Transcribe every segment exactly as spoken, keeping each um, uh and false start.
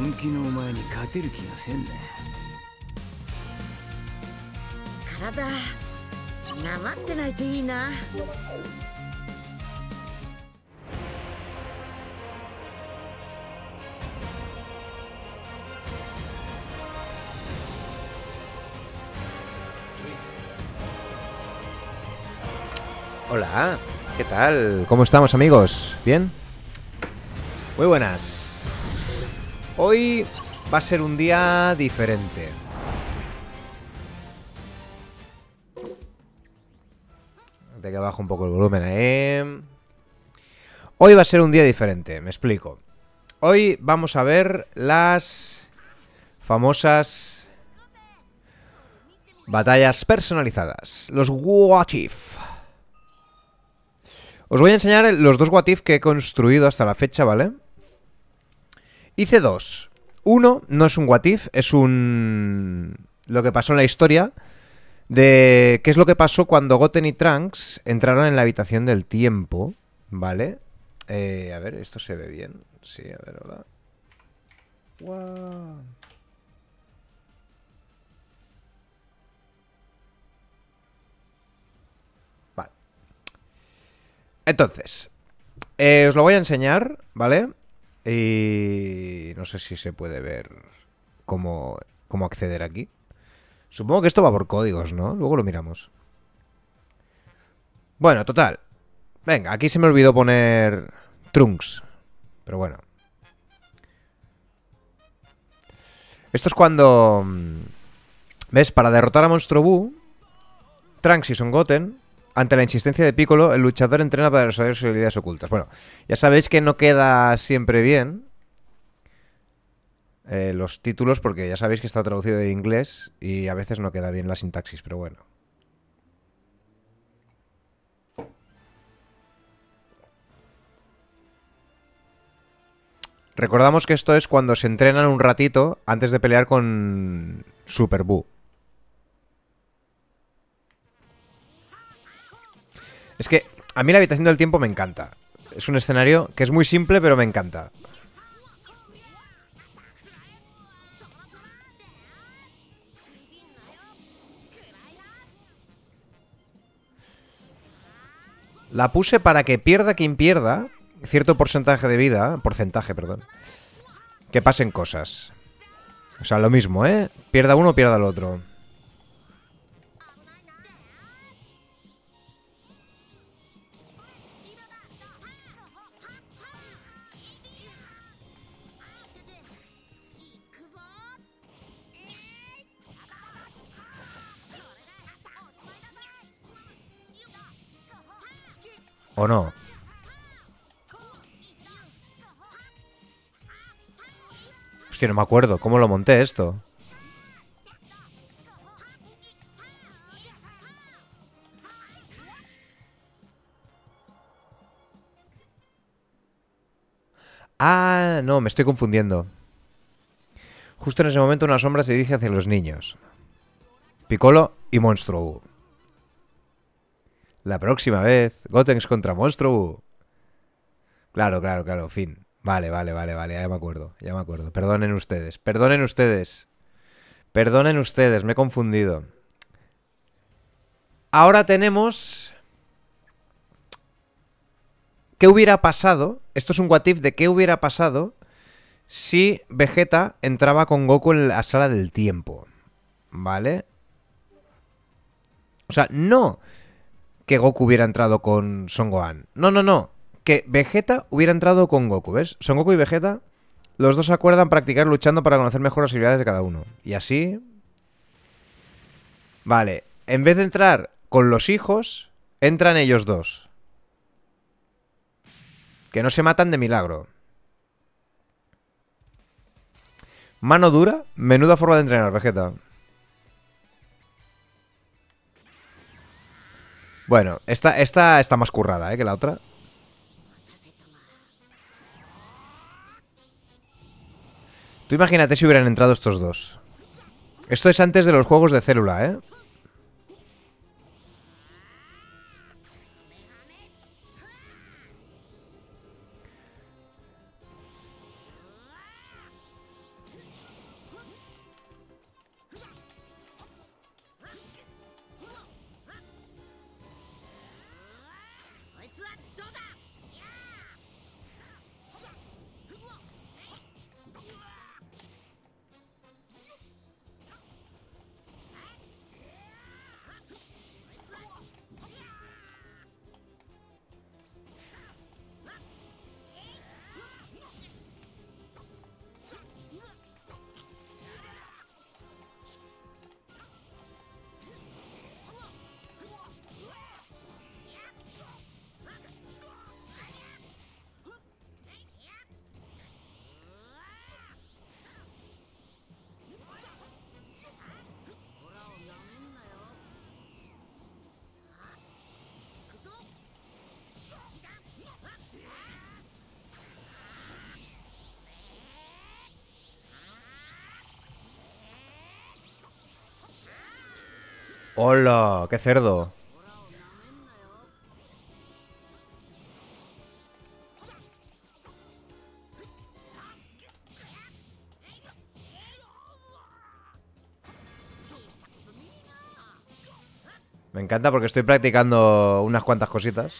本気のお前に勝てる気がせんね。体、なまってないといいな。 Hola, ¿qué tal? ¿Cómo estamos, amigos? ¿Bien? Muy buenas. Hoy va a ser un día diferente. De que bajo un poco el volumen, ¿eh? Hoy va a ser un día diferente, me explico. Hoy vamos a ver las famosas batallas personalizadas. Los What If. Os voy a enseñar los dos What If que he construido hasta la fecha, ¿vale? Hice dos. Uno no es un What If, es un... lo que pasó en la historia de... ¿Qué es lo que pasó cuando Goten y Trunks entraron en la habitación del tiempo? ¿Vale? Eh, a ver, esto se ve bien. Sí, a ver, hola. Wow. Entonces, eh, os lo voy a enseñar, ¿vale? Y no sé si se puede ver cómo, cómo acceder aquí. Supongo que esto va por códigos, ¿no? Luego lo miramos. Bueno, total. Venga, aquí se me olvidó poner Trunks. Pero bueno. Esto es cuando... ¿Ves? Para derrotar a Monstruo Buu, Trunks y Son Goten... Ante la insistencia de Piccolo, el luchador entrena para resolver sus habilidades ocultas. Bueno, ya sabéis que no queda siempre bien eh, los títulos, porque ya sabéis que está traducido de inglés y a veces no queda bien la sintaxis, pero bueno. Recordamos que esto es cuando se entrenan un ratito antes de pelear con Super Buu. Es que a mí la habitación del tiempo me encanta. Es un escenario que es muy simple, pero me encanta. La puse para que pierda quien pierda cierto porcentaje de vida. Porcentaje, perdón. Que pasen cosas. O sea, lo mismo, ¿eh? Pierda uno o pierda el otro. ¿O no? Hostia, no me acuerdo. ¿Cómo lo monté esto? Ah, no, me estoy confundiendo. Justo en ese momento una sombra se dirige hacia los niños. Piccolo y Monstruo. La próxima vez, Gotenks contra Monstruo. Claro, claro, claro, fin. Vale, vale, vale, vale, ya me acuerdo, ya me acuerdo. Perdonen ustedes, perdonen ustedes. Perdonen ustedes, me he confundido. Ahora tenemos... ¿Qué hubiera pasado? Esto es un what if de qué hubiera pasado si Vegeta entraba con Goku en la sala del tiempo. ¿Vale? O sea, no... que Goku hubiera entrado con Son Gohan. No, no, no. Que Vegeta hubiera entrado con Goku, ¿ves? Son Goku y Vegeta, los dos se acuerdan practicar luchando para conocer mejor las habilidades de cada uno. Y así... Vale. En vez de entrar con los hijos, entran ellos dos. Que no se matan de milagro. Mano dura, menuda forma de entrenar, Vegeta. Bueno, esta, esta está más currada, ¿eh? Que la otra. Tú imagínate si hubieran entrado estos dos. Esto es antes de los juegos de Célula, ¿eh? ¡Hola! ¡Qué cerdo! Me encanta porque estoy practicando unas cuantas cositas.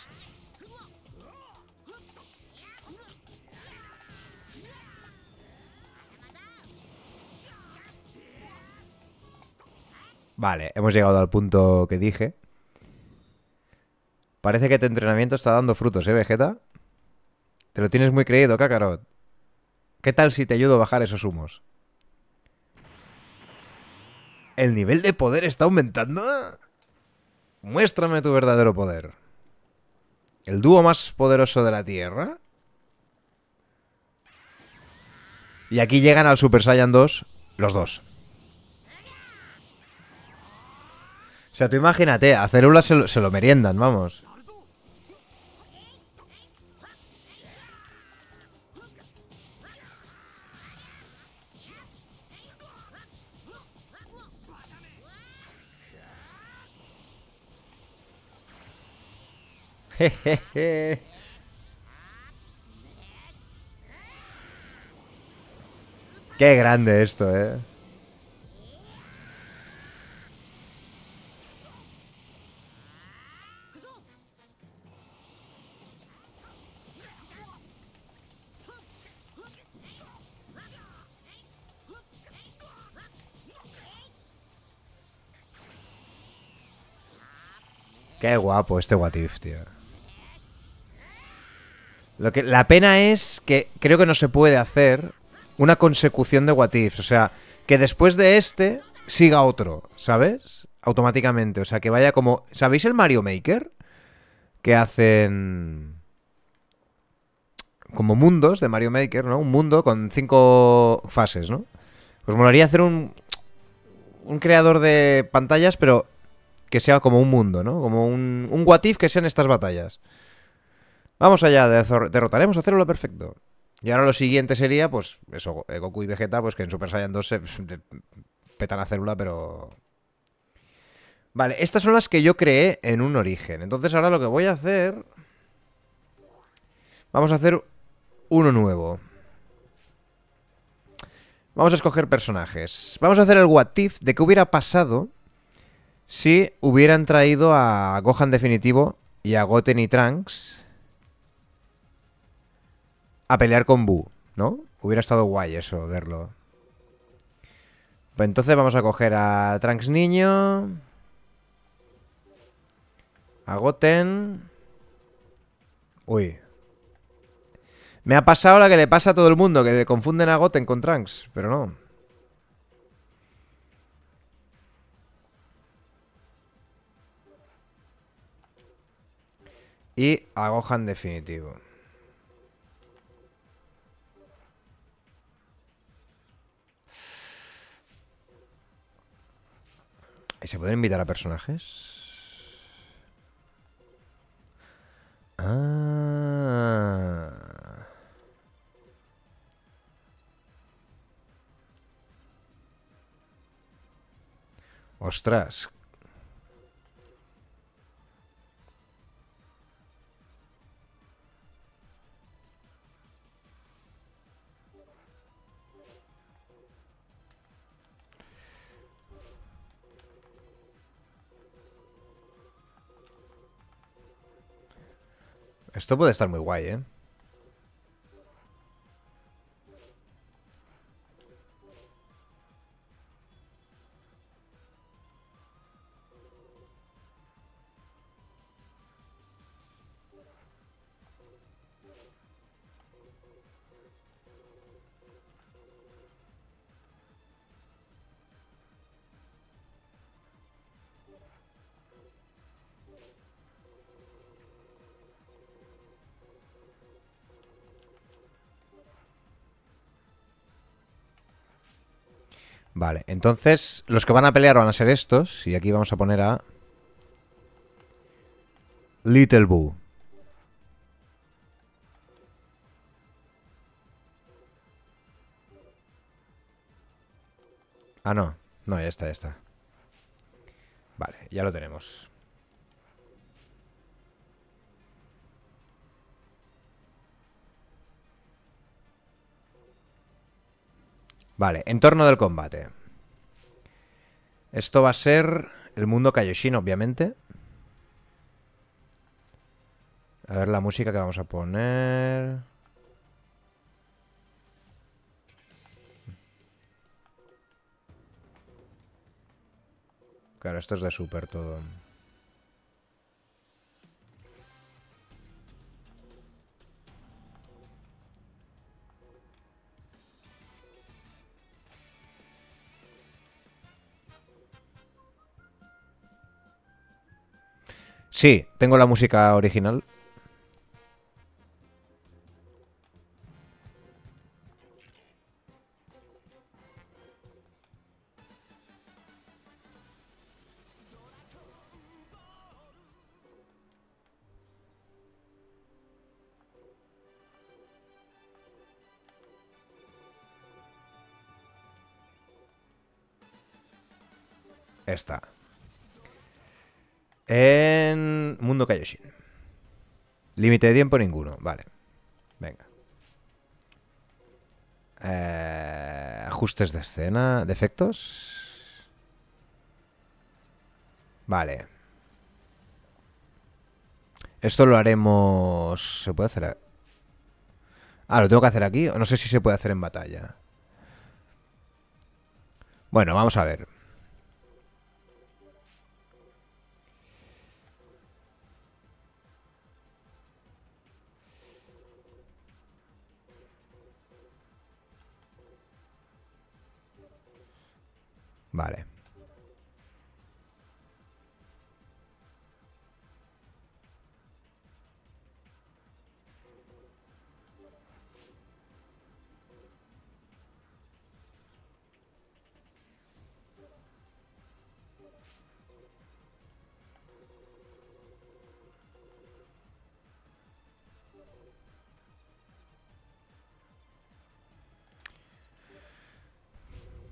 Vale, hemos llegado al punto que dije. Parece que tu entrenamiento está dando frutos, ¿eh, Vegeta? Te lo tienes muy creído, Kakarot. ¿Qué tal si te ayudo a bajar esos humos? ¿El nivel de poder está aumentando? Muéstrame tu verdadero poder. ¿El dúo más poderoso de la Tierra? Y aquí llegan al Super Saiyan dos los dos. O sea, tú imagínate, a Célula se lo, se lo meriendan, vamos. Jejeje. Qué grande esto, eh. Qué guapo este What If, tío. Lo que, la pena es que creo que no se puede hacer una consecución de What Ifs. O sea, que después de este siga otro, ¿sabes? Automáticamente. O sea, que vaya como... ¿Sabéis el Mario Maker? Que hacen... como mundos de Mario Maker, ¿no? Un mundo con cinco fases, ¿no? Pues molaría hacer un... un creador de pantallas, pero que sea como un mundo, ¿no? Como un, un What If que sean estas batallas. Vamos allá, derrotaremos a Célula perfecto. Y ahora lo siguiente sería, pues, eso, Goku y Vegeta, pues que en Super Saiyan dos se petan a Célula, pero... Vale, estas son las que yo creé en un origen. Entonces ahora lo que voy a hacer... vamos a hacer uno nuevo. Vamos a escoger personajes. Vamos a hacer el What If de qué hubiera pasado si hubieran traído a Gohan definitivo y a Goten y Trunks... a pelear con Bu, ¿no? Hubiera estado guay eso, verlo. Pues entonces vamos a coger a Trunks niño, a Goten. Uy, me ha pasado la que le pasa a todo el mundo, que le confunden a Goten con Trunks, pero no. Y a Gohan definitivo. ¿Y se pueden invitar a personajes? Ah. Ostras. Esto puede estar muy guay, ¿eh? Vale, entonces los que van a pelear van a ser estos. Y aquí vamos a poner a... Little Boo. Ah, no. No, ya está, ya está. Vale, ya lo tenemos. Vale, entorno del combate. Esto va a ser el mundo Kaioshin, obviamente. A ver la música que vamos a poner. Claro, esto es de Super todo. Sí, tengo la música original. Está en mundo Kaioshin. Límite de tiempo ninguno, vale. Venga. Eh, ajustes de escena, defectos. Vale. Esto lo haremos... ¿Se puede hacer? A... Ah, ¿lo tengo que hacer aquí? No sé si se puede hacer en batalla. Bueno, vamos a ver. Vale.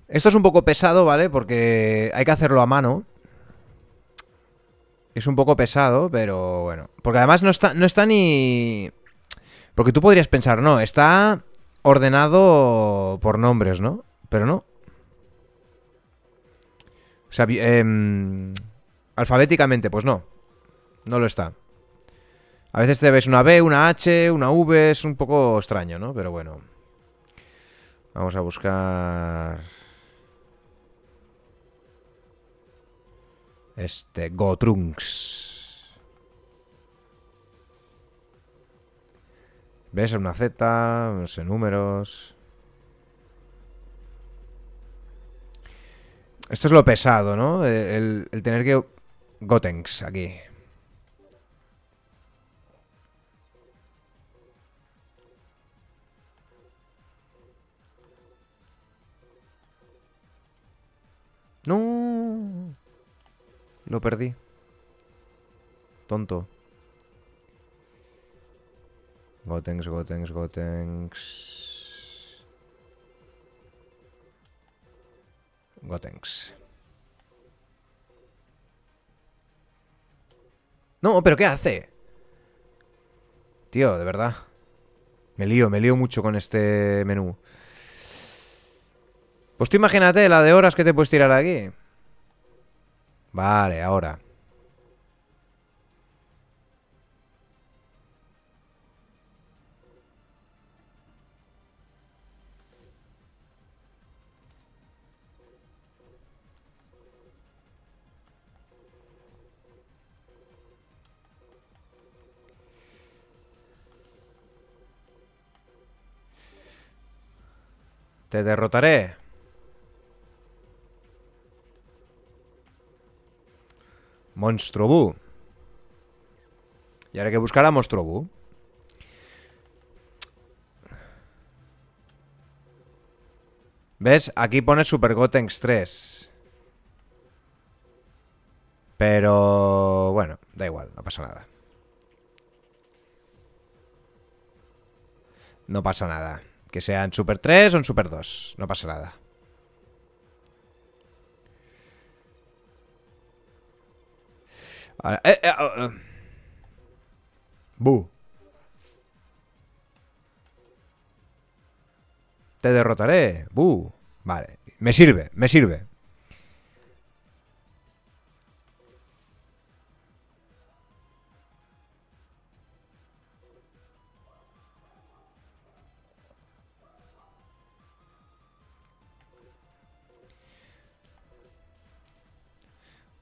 Esto es un poco pesado, ¿vale? Porque hay que hacerlo a mano. Es un poco pesado, pero bueno. Porque además no está, no está ni... Porque tú podrías pensar, no, está ordenado por nombres, ¿no? Pero no. O sea, eh, alfabéticamente, pues no. No lo está. A veces te ves una B, una H, una V, es un poco extraño, ¿no? Pero bueno. Vamos a buscar... Este, Gotrunks. ¿Ves? Una Z, no sé, números. Esto es lo pesado, ¿no? El, el tener que... Gotenks, aquí. No... Lo perdí. Tonto. Gotenks, Gotenks, Gotenks. Gotenks. No, pero ¿qué hace? Tío, de verdad. Me lío, me lío mucho con este menú. Pues tú imagínate la de horas que te puedes tirar aquí. Vale, ahora. Te derrotaré. Monstruo Buu. Y ahora hay que buscar a Monstruo Buu. ¿Ves? Aquí pone Super Gotenks tres. Pero... bueno, da igual, no pasa nada. No pasa nada. Que sea en Super tres o en Super dos. No pasa nada. Eh, eh, eh, eh. Bu. Te derrotaré. Bu. Vale. Me sirve, me sirve.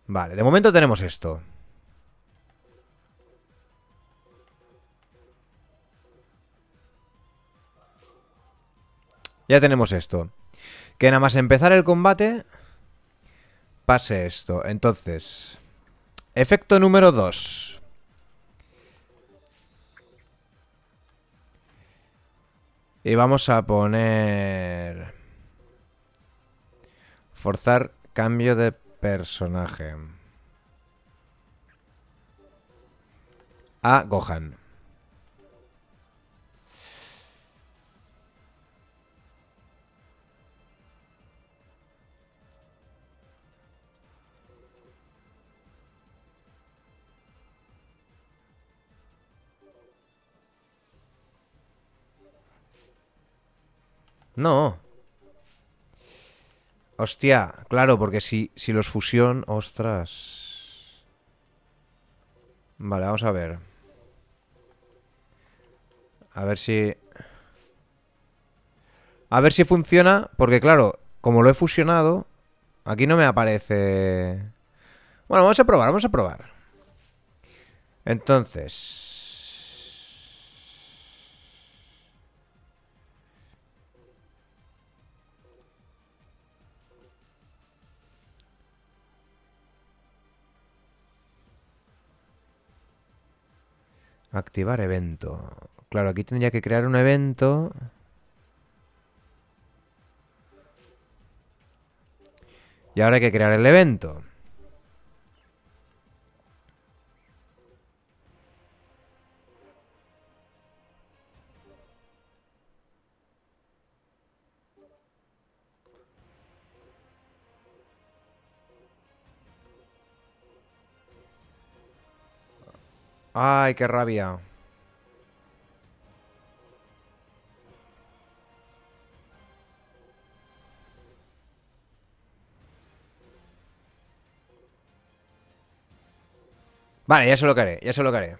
Vale, de momento tenemos esto. Ya tenemos esto. Que nada más empezar el combate, pase esto. Entonces, efecto número dos. Y vamos a poner... forzar cambio de personaje. A Gohan. No. Hostia, claro, porque si, si los fusión... Ostras. Vale, vamos a ver. A ver si... A ver si funciona, porque claro, como lo he fusionado, aquí no me aparece... Bueno, vamos a probar, vamos a probar. Entonces... activar evento. Claro, aquí tendría que crear un evento. Y ahora hay que crear el evento. ¡Ay, qué rabia! Vale, ya se lo haré, ya se lo haré.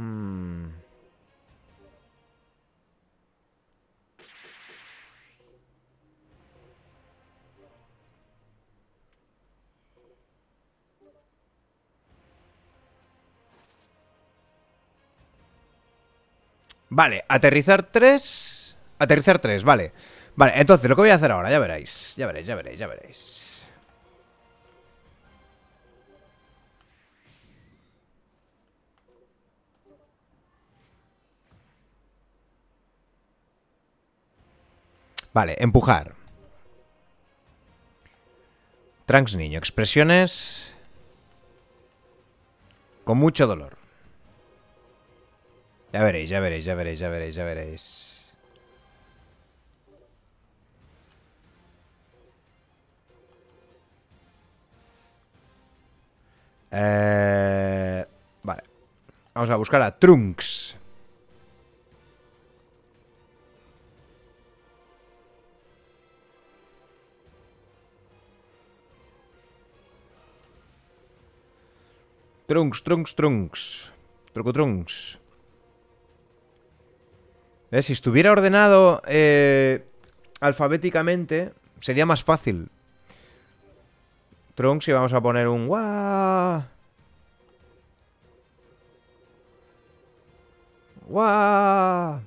Hmm. Vale, aterrizar tres. Aterrizar tres, vale. Vale, entonces lo que voy a hacer ahora, ya veréis. Ya veréis, ya veréis, ya veréis. Vale, empujar. Trunks niño, expresiones... Con mucho dolor. Ya veréis, ya veréis, ya veréis, ya veréis, ya veréis. Eh, vale. Vamos a buscar a Trunks. Trunks, Trunks, Trunks. Truco Trunks. Eh, si estuviera ordenado eh, alfabéticamente, sería más fácil. Trunks y vamos a poner un... ¡Guau! ¡Guau!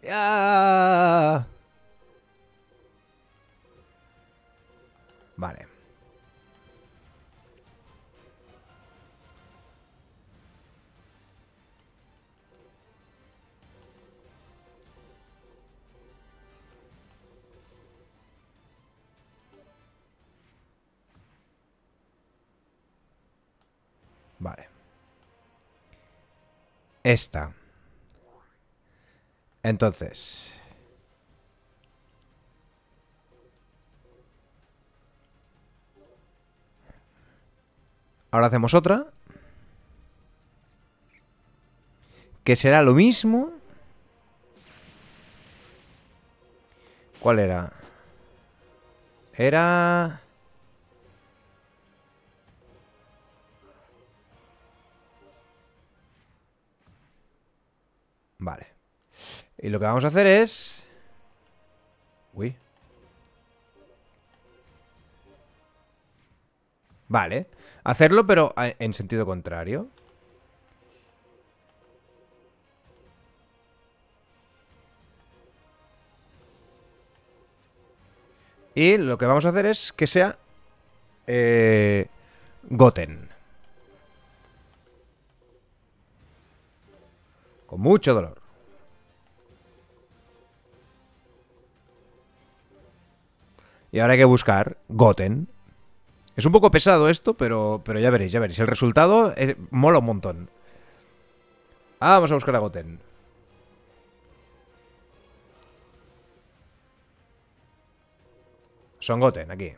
Yeah. Vale. Vale. Esta. Entonces... Ahora hacemos otra. Que será lo mismo. ¿Cuál era? Era... Vale. Y lo que vamos a hacer es... Uy. Vale. Hacerlo, pero en sentido contrario. Y lo que vamos a hacer es que sea... Eh, Goten. Con mucho dolor. Y ahora hay que buscar Goten. Es un poco pesado esto, pero, pero ya veréis, ya veréis. El resultado es, mola un montón. Ah, vamos a buscar a Goten. Son Goten, aquí.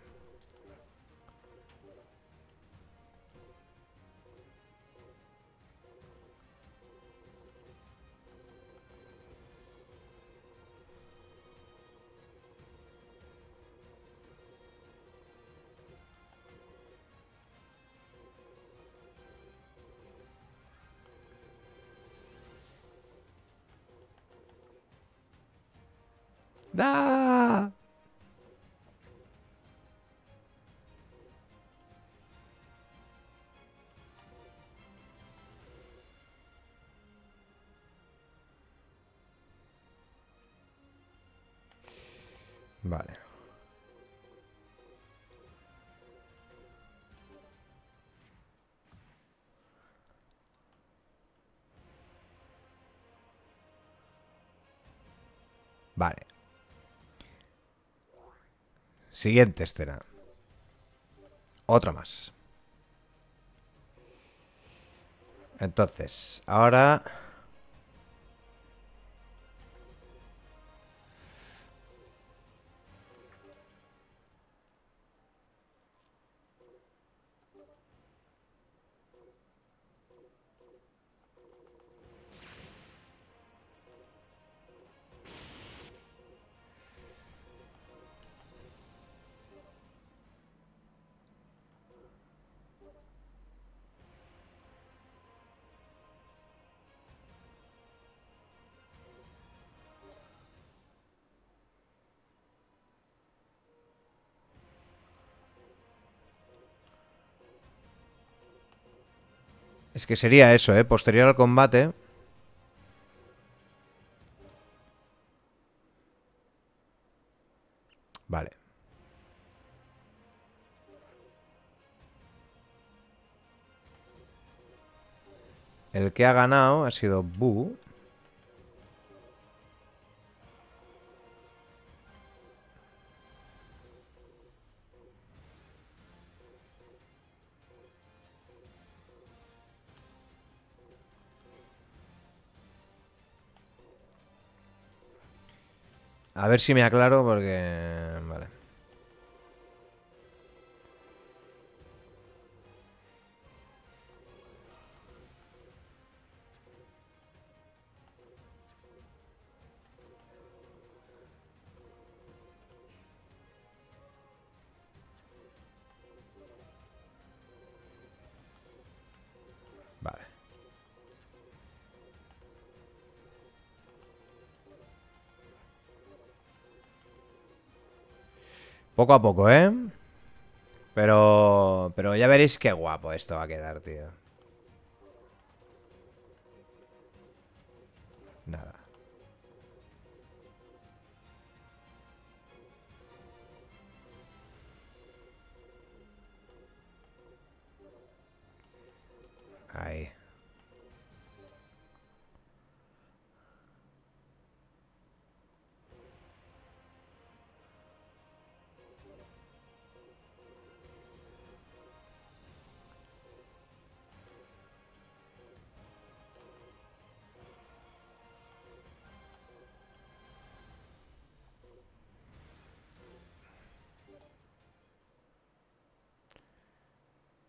Da. Vale. Vale. Siguiente escena. Otra más. Entonces, ahora... Es que sería eso, ¿eh? Posterior al combate. Vale. El que ha ganado ha sido Bu. A ver si me aclaro porque... Vale. Poco a poco, ¿eh? Pero... Pero ya veréis qué guapo esto va a quedar, tío. Nada. Ahí.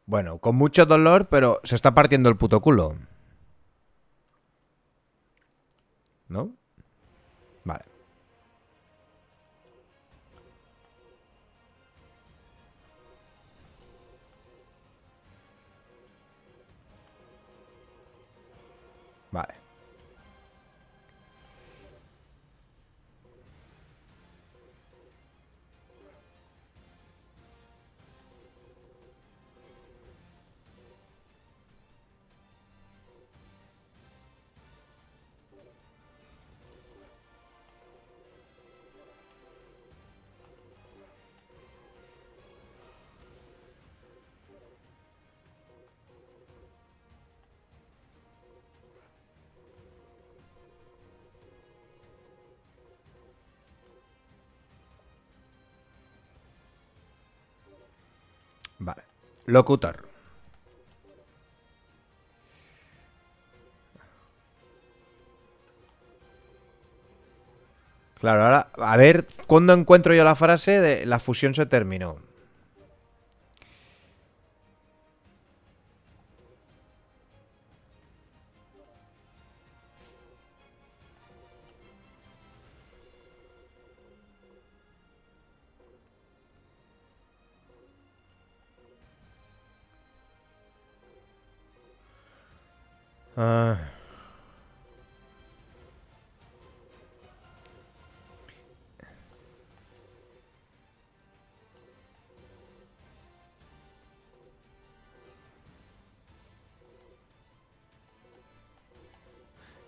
Bueno, con mucho dolor, pero se está partiendo el puto culo. ¿No? Vale. Vale. Vale. Locutor. Claro, ahora... A ver, ¿cuándo encuentro yo la frase de la fusión se terminó?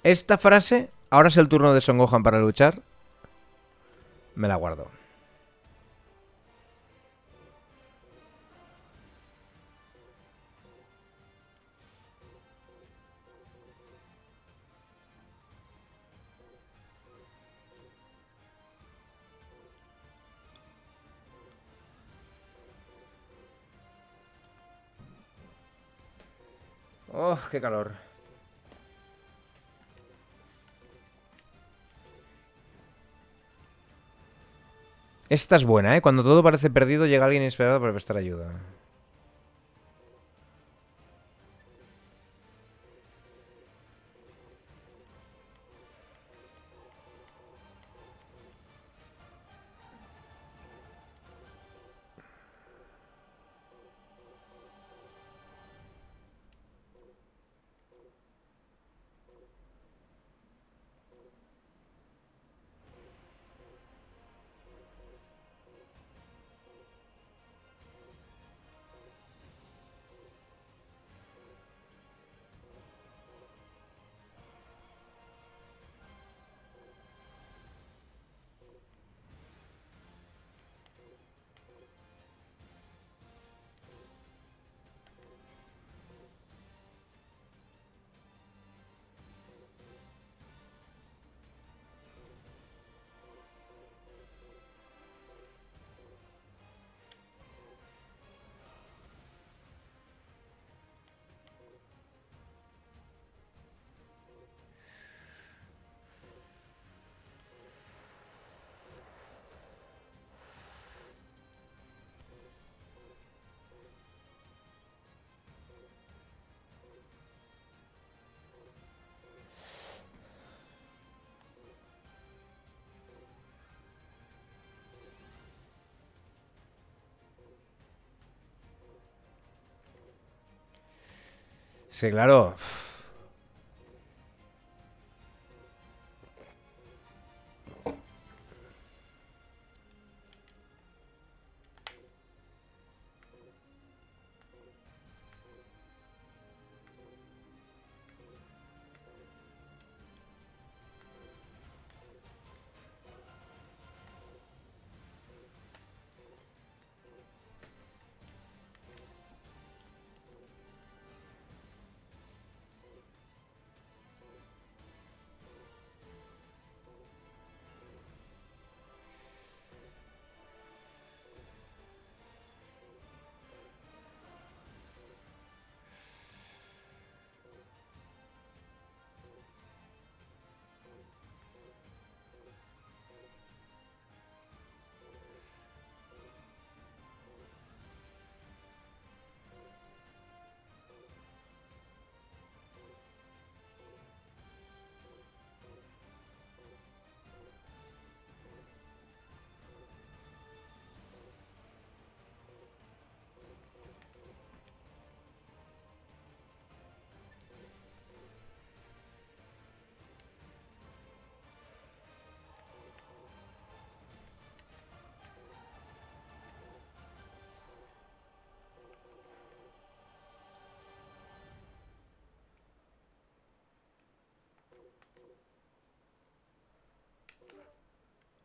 Esta frase, ahora es el turno de Son Gohan para luchar, me la guardo. ¡Oh, qué calor! Esta es buena, ¿eh? Cuando todo parece perdido, llega alguien inesperado para prestar ayuda. Sí, claro.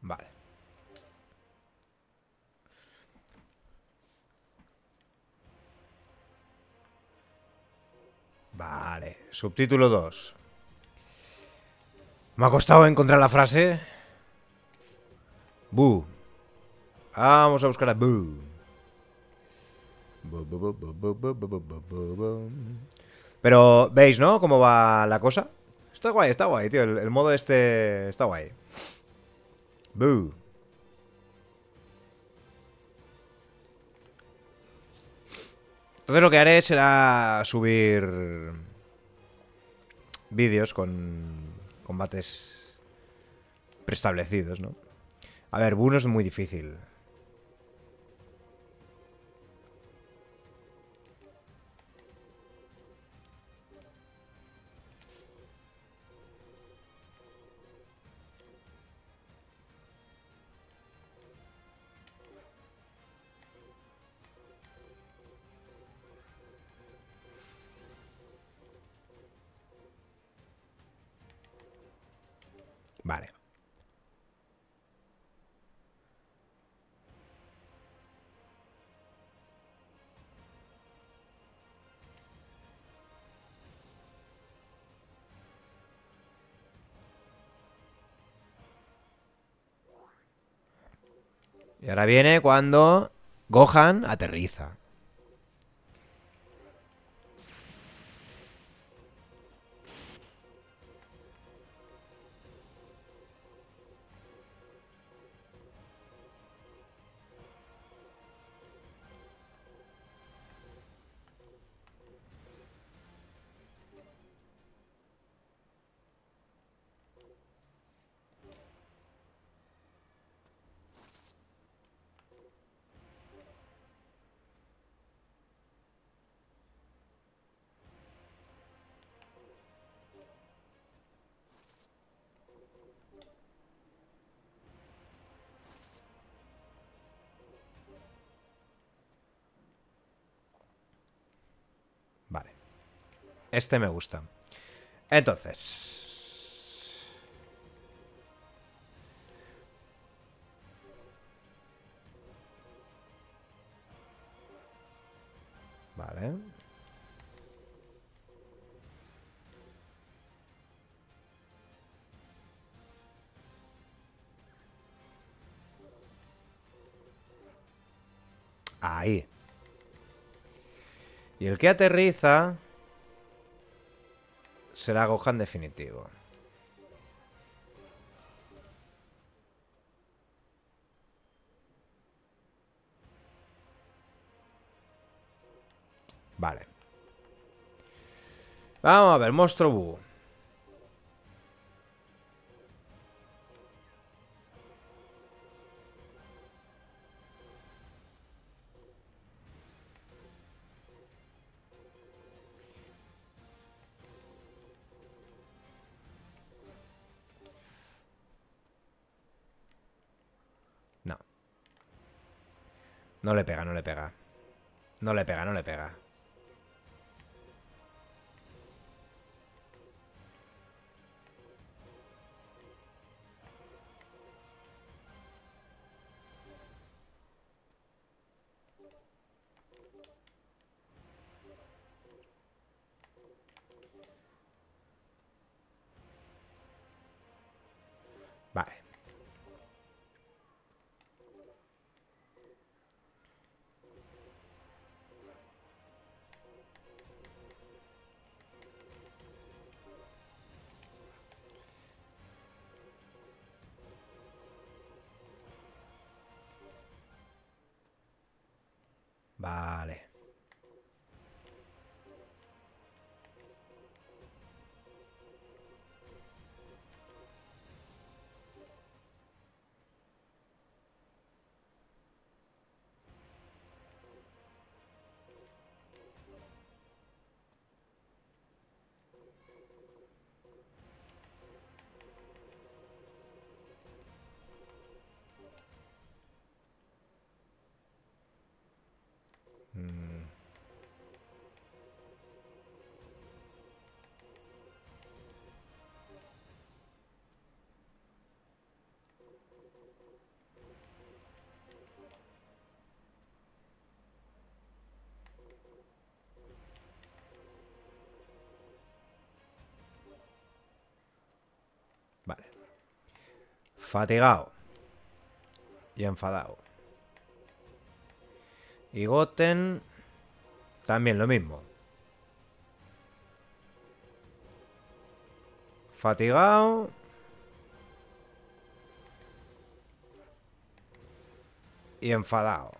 Vale. Vale. Subtítulo dos. Me ha costado encontrar la frase. Bu. Vamos a buscar a Bu. Pero, ¿veis, no? ¿Cómo va la cosa? Está guay, está guay, tío. El, el modo este está guay. Buu. Entonces lo que haré será subir vídeos con combates preestablecidos, ¿no? A ver, Buu no es muy difícil. Vale. Y ahora viene cuando Gohan aterriza. Este me gusta. Entonces, vale. Ahí. Y el que aterriza será Gohan definitivo. Vale. Vamos a ver, Monstruo Buu. No le pega, no le pega. No le pega, no le pega. Vale. Vale. Vale. Fatigado. Y enfadado. Y Goten... también lo mismo. Fatigado. Y enfadado.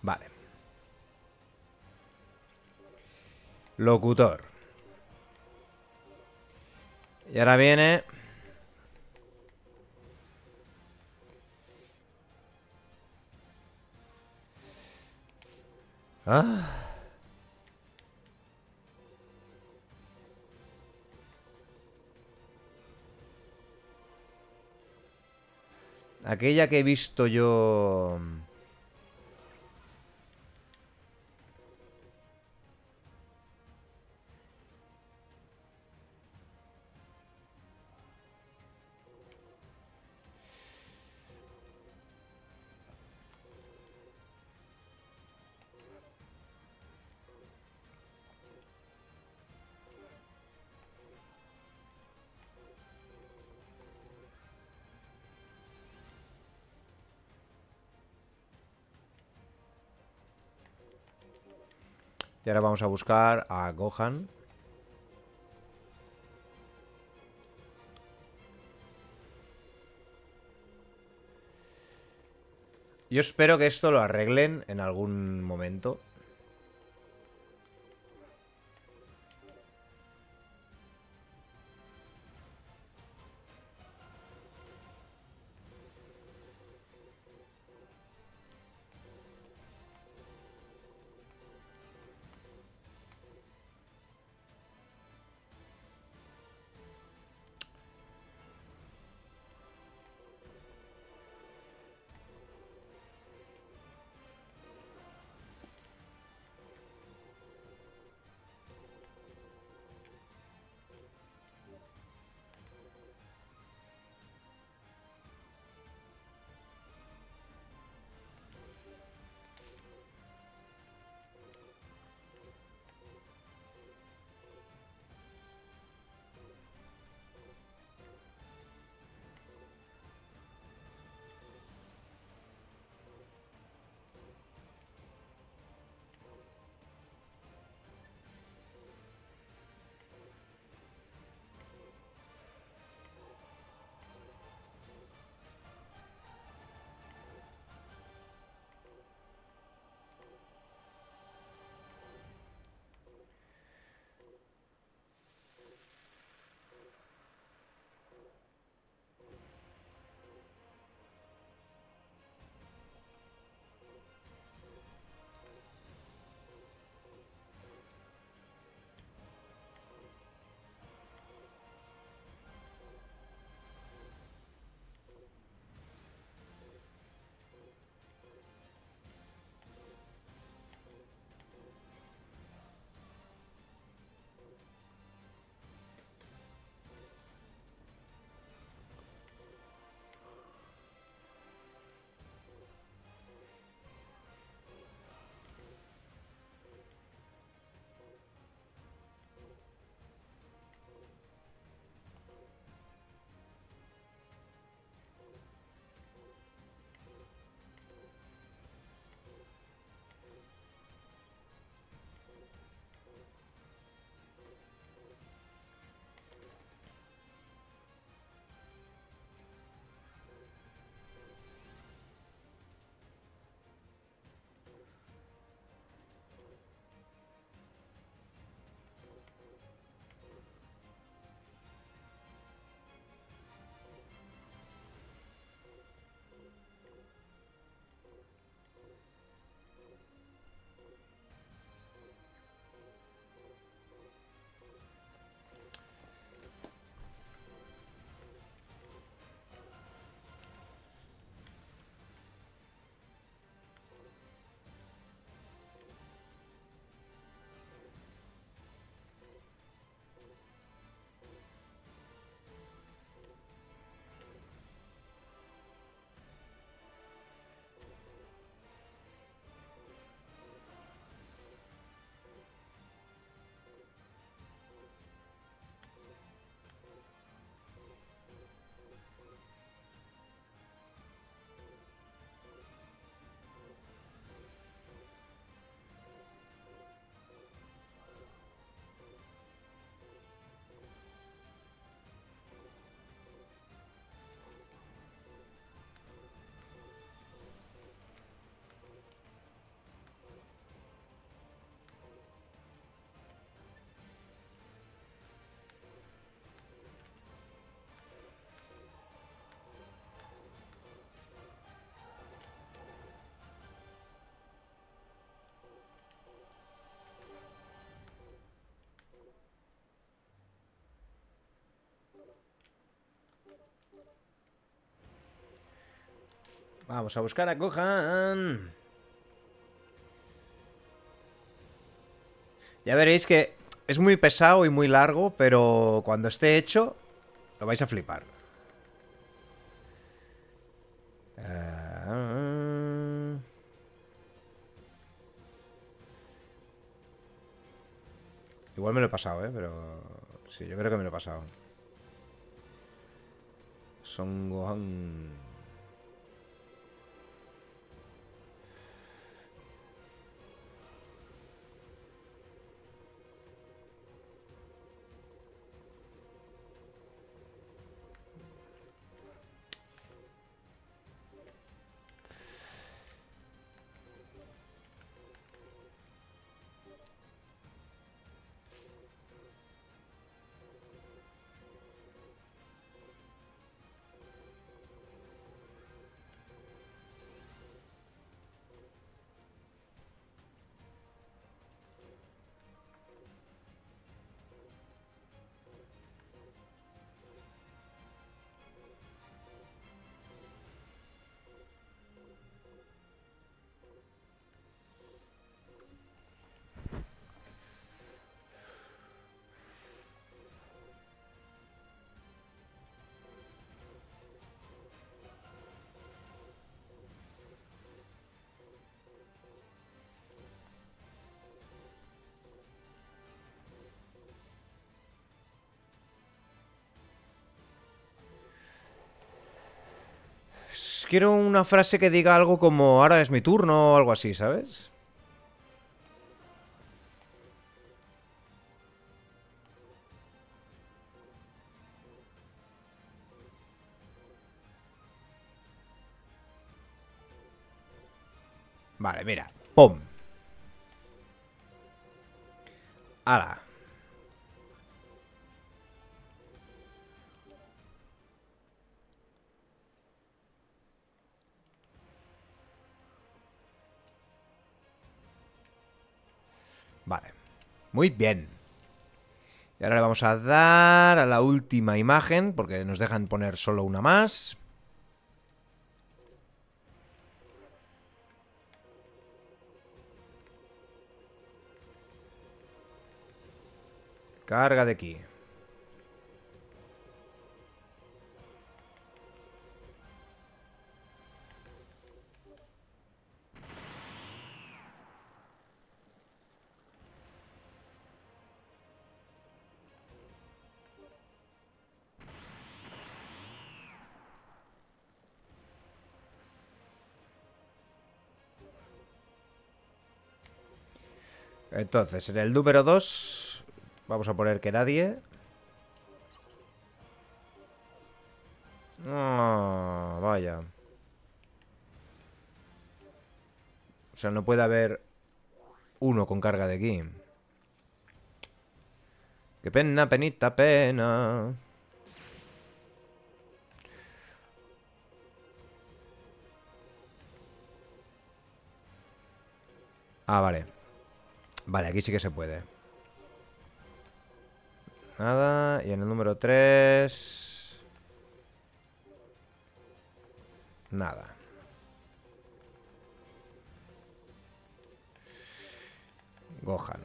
Vale. Locutor. Y ahora viene... Ah. Aquella que he visto yo... Y ahora vamos a buscar a Gohan. Yo espero que esto lo arreglen en algún momento. Vamos a buscar a Gohan. Ya veréis que es muy pesado y muy largo, pero cuando esté hecho lo vais a flipar. Uh... Igual me lo he pasado, ¿eh? Pero... sí, yo creo que me lo he pasado. Son Gohan... Quiero una frase que diga algo como "ahora es mi turno" o algo así, ¿sabes? Vale, mira. ¡Pum! ¡Hala! Vale, muy bien. Y ahora le vamos a dar a la última imagen, porque nos dejan poner solo una más. Carga de ki. Entonces, en el número dos vamos a poner que nadie. Oh, vaya. O sea, no puede haber uno con carga de ki. Qué pena, penita, pena. Ah, vale. Vale, aquí sí que se puede. Nada, y en el número tres... nada. Gohan.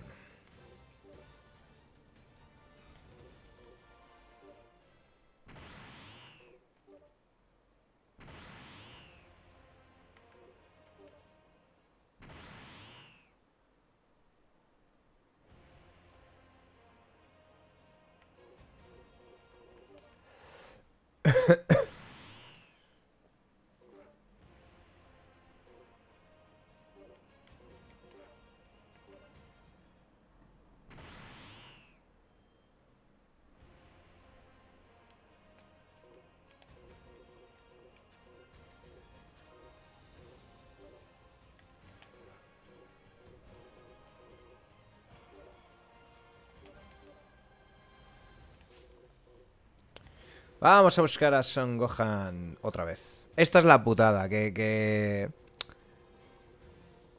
Vamos a buscar a Son Gohan otra vez. Esta es la putada, que, que...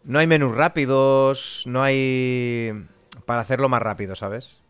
no hay menús rápidos, no hay... para hacerlo más rápido, ¿sabes?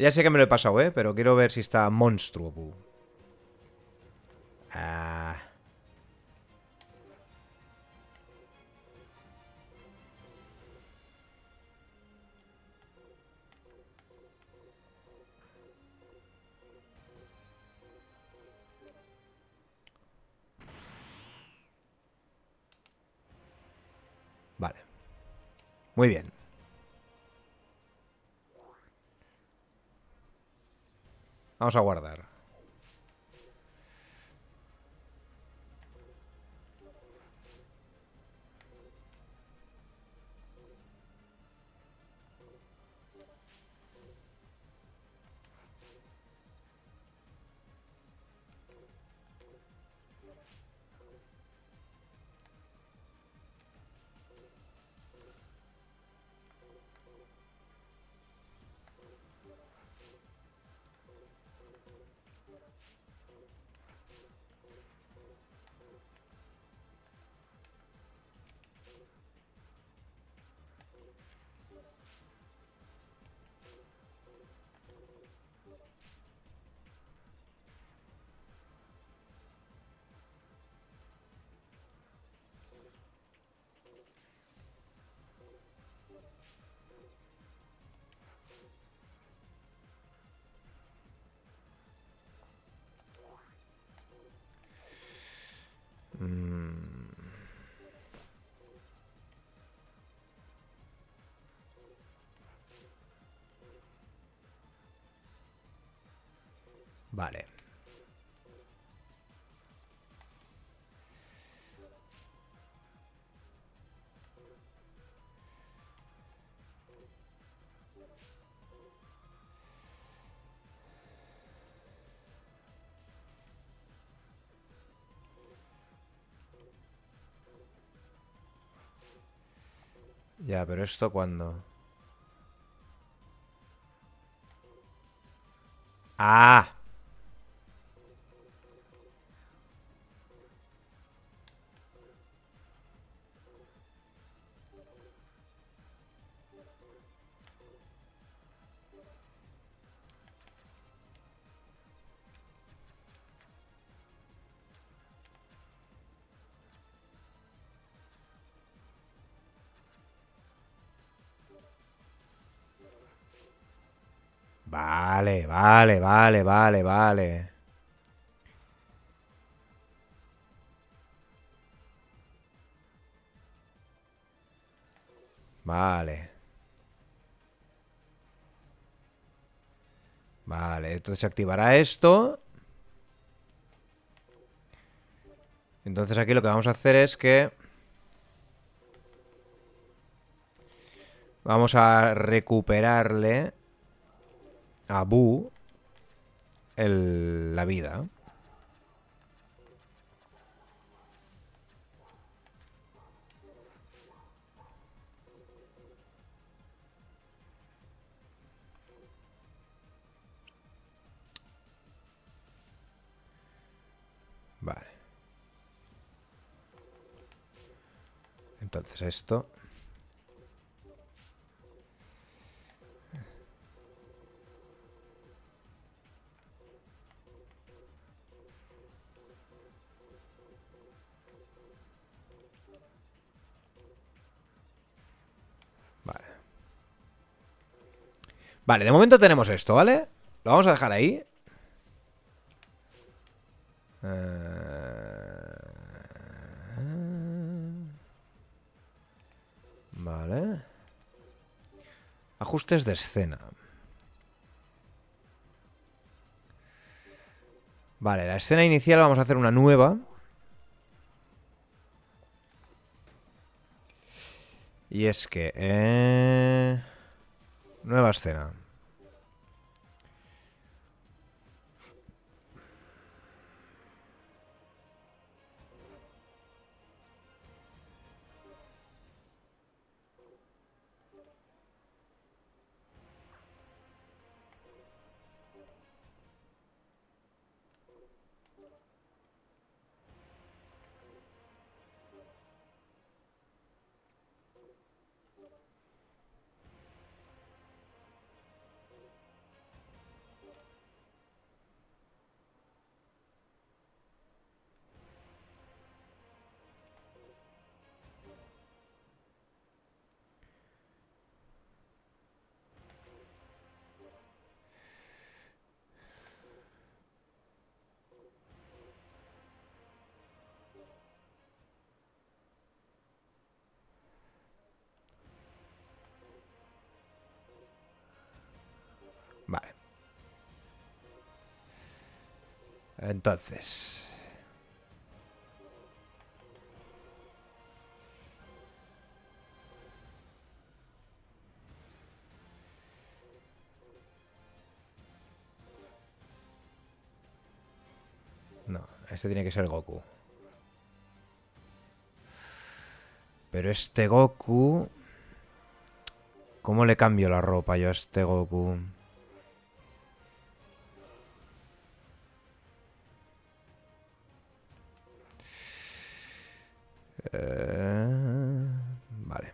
Ya sé que me lo he pasado, ¿eh? Pero quiero ver si está Monstruo Buu. Ah... Vale. Muy bien. Vamos a guardar. Vale. Ya, pero esto ¿cuándo? ¡Ah! Vale, vale, vale, vale, vale. Vale. Vale, entonces se activará esto. Entonces aquí lo que vamos a hacer es que... vamos a recuperarle... a Bu el, la vida. Vale. Entonces esto... Vale, de momento tenemos esto, ¿vale? Lo vamos a dejar ahí. Vale. Ajustes de escena. Vale, la escena inicial vamos a hacer una nueva. Y es que... Eh... nueva escena. Entonces... No, este tiene que ser Goku. Pero este Goku... ¿Cómo le cambio la ropa yo a este Goku? Eh... Vale.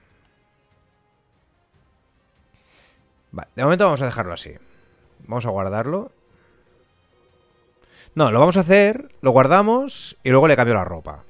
Vale, de momento vamos a dejarlo así. Vamos a guardarlo. No, lo vamos a hacer, lo guardamos y luego le cambio la ropa.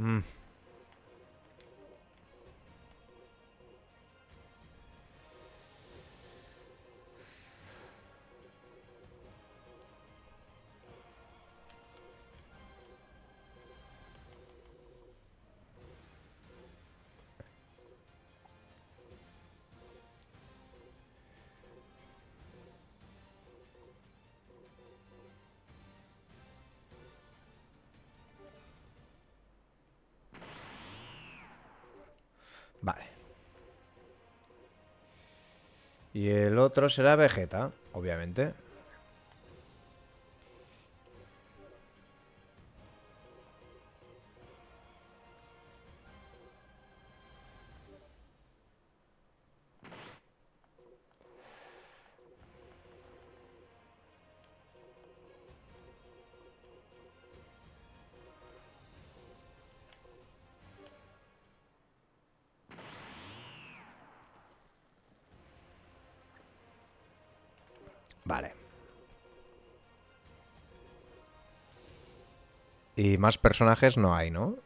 Mm. Vale. Y el otro será Vegeta, obviamente. Vale. Y más personajes no hay, ¿no?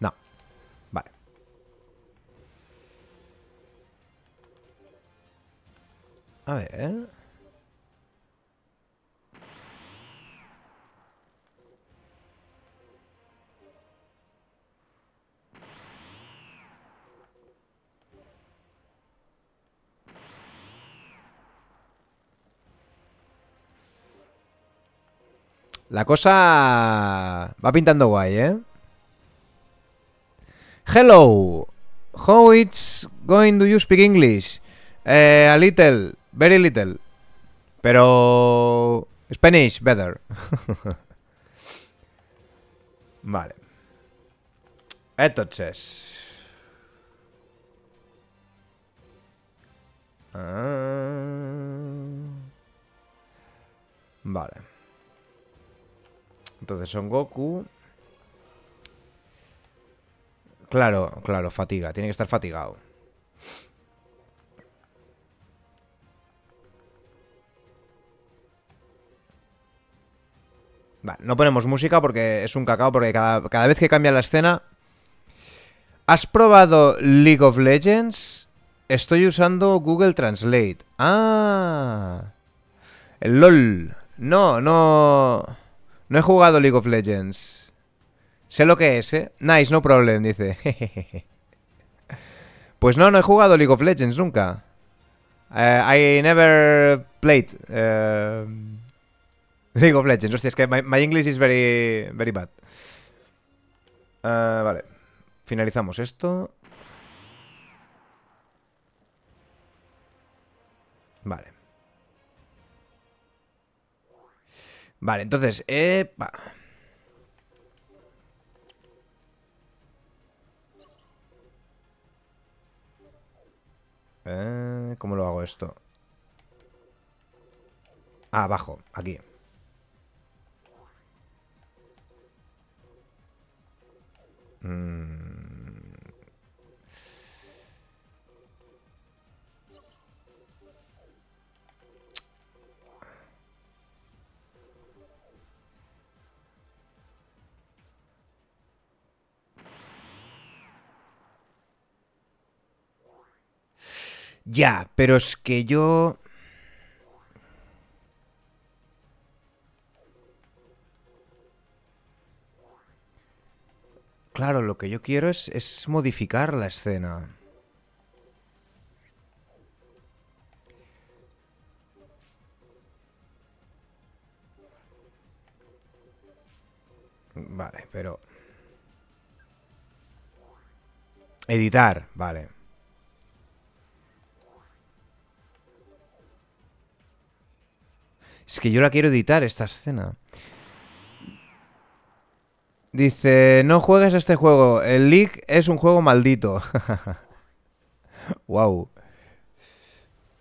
No. Vale. A ver... La cosa va pintando guay, ¿eh? Hello. How it's going do you speak English? Eh, a little, very little. Pero... Spanish, better. Vale. Entonces... Ah... Vale. Entonces Son Goku. Claro, claro, fatiga. Tiene que estar fatigado. Vale, no ponemos música porque es un cacao. Porque cada, cada vez que cambia la escena... ¿Has probado League of Legends? Estoy usando Google Translate. ¡Ah! El LOL. No, no... No he jugado League of Legends. Sé lo que es, ¿eh? Nice, no problem, dice. Pues no, no he jugado League of Legends nunca. Uh, I never played uh, League of Legends. Hostia, es que my, my English is very, very bad. Uh, vale. Finalizamos esto. Vale. Vale, entonces, epa. Eh, ¿Cómo lo hago esto? Ah, abajo, aquí. Mm. Ya, pero es que yo... Claro, lo que yo quiero es, es modificar la escena. Vale, pero... Editar, vale. Es que yo la quiero editar, esta escena. Dice, no juegues a este juego. El League es un juego maldito. Wow.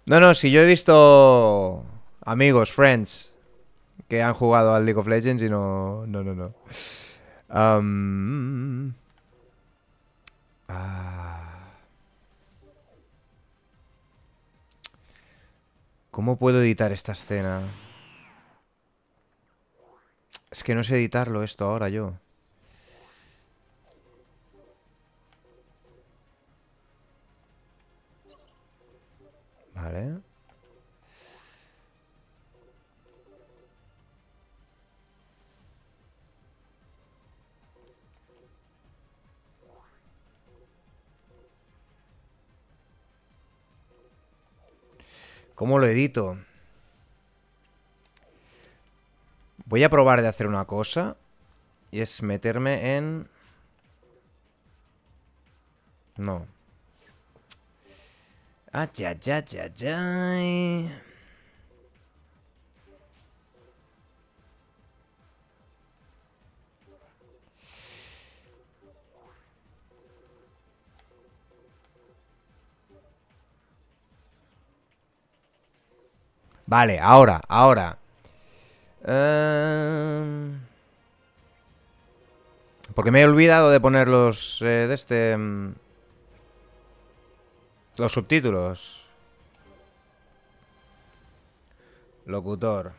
No, no, si yo he visto amigos, friends, que han jugado al League of Legends y no... No, no, no. Um... Ah... ¿Cómo puedo editar esta escena? Es que no sé editarlo esto ahora yo. Vale. ¿Cómo lo edito? Voy a probar de hacer una cosa. Y es meterme en... No. Ay, ay, ay, ay, ay. Vale, ahora, ahora. Um, porque me he olvidado de poner los eh, de este um, los subtítulos. Locutor.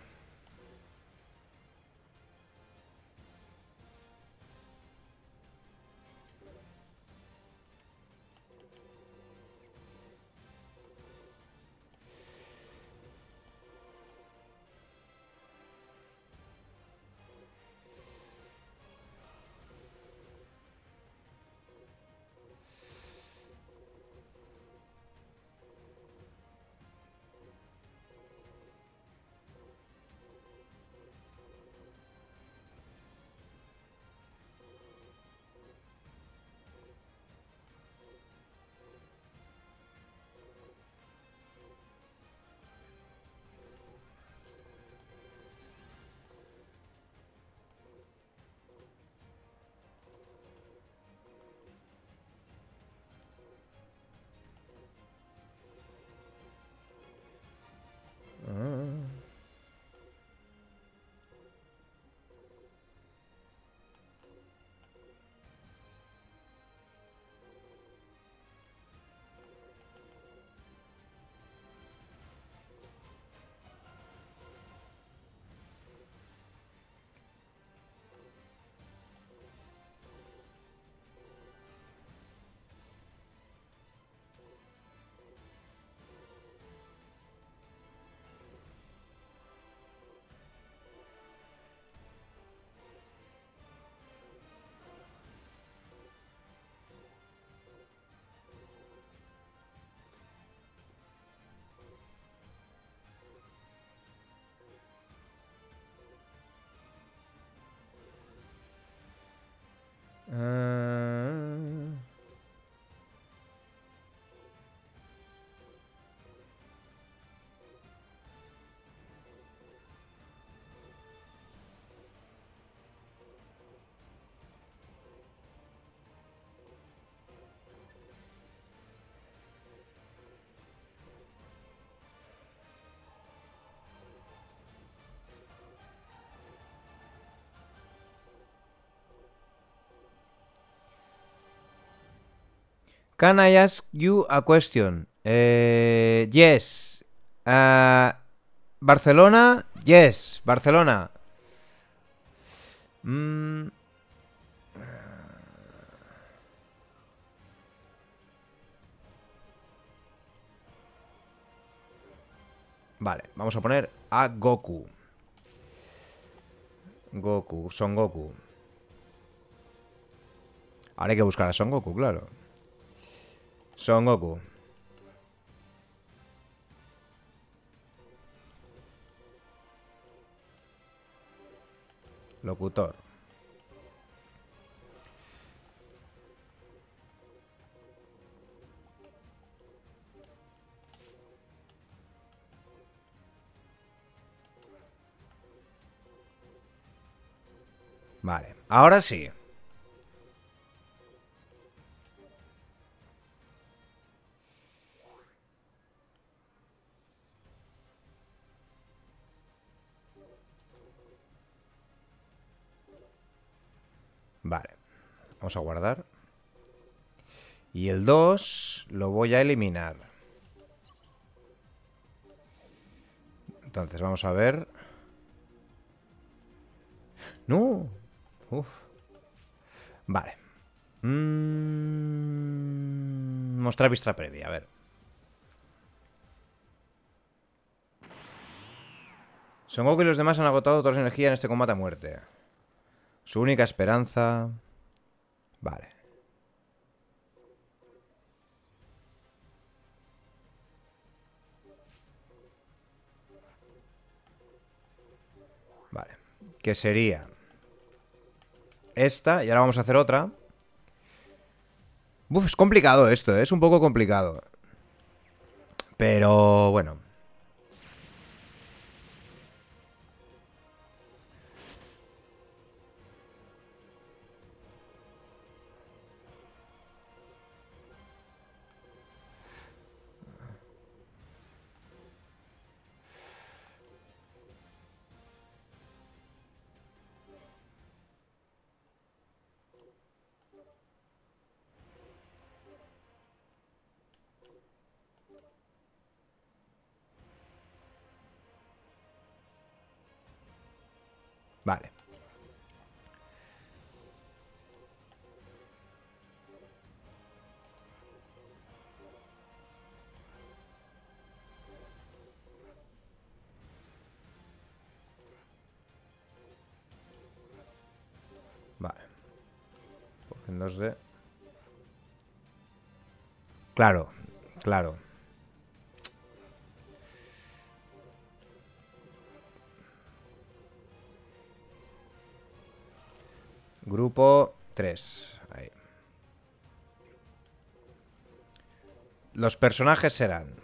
Can I ask you a question? Eh, yes. Uh, Barcelona. Yes, Barcelona. Mm. Vale, vamos a poner a Goku. Goku, Son Goku. Ahora hay que buscar a Son Goku, claro. Son Goku. Locutor. Vale, ahora sí. Vale, vamos a guardar. Y el dos lo voy a eliminar. Entonces vamos a ver. ¡No! Uf. Vale. Mm... Mostrar vista previa, a ver. Son Goku y los demás han agotado toda su energía en este combate a muerte. Su única esperanza... Vale. Vale. Que sería... esta, y ahora vamos a hacer otra. Uf, es complicado esto, ¿eh? Es un poco complicado. Pero... bueno. Vale. Vale. En dos D. Claro, claro. Grupo tres. Ahí. Los personajes serán...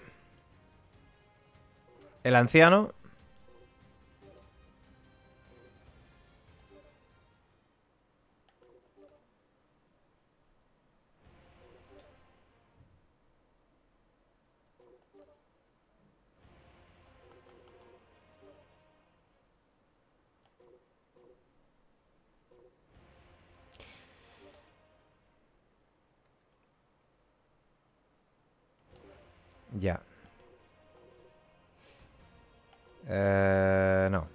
el anciano. Ya. Eh, no.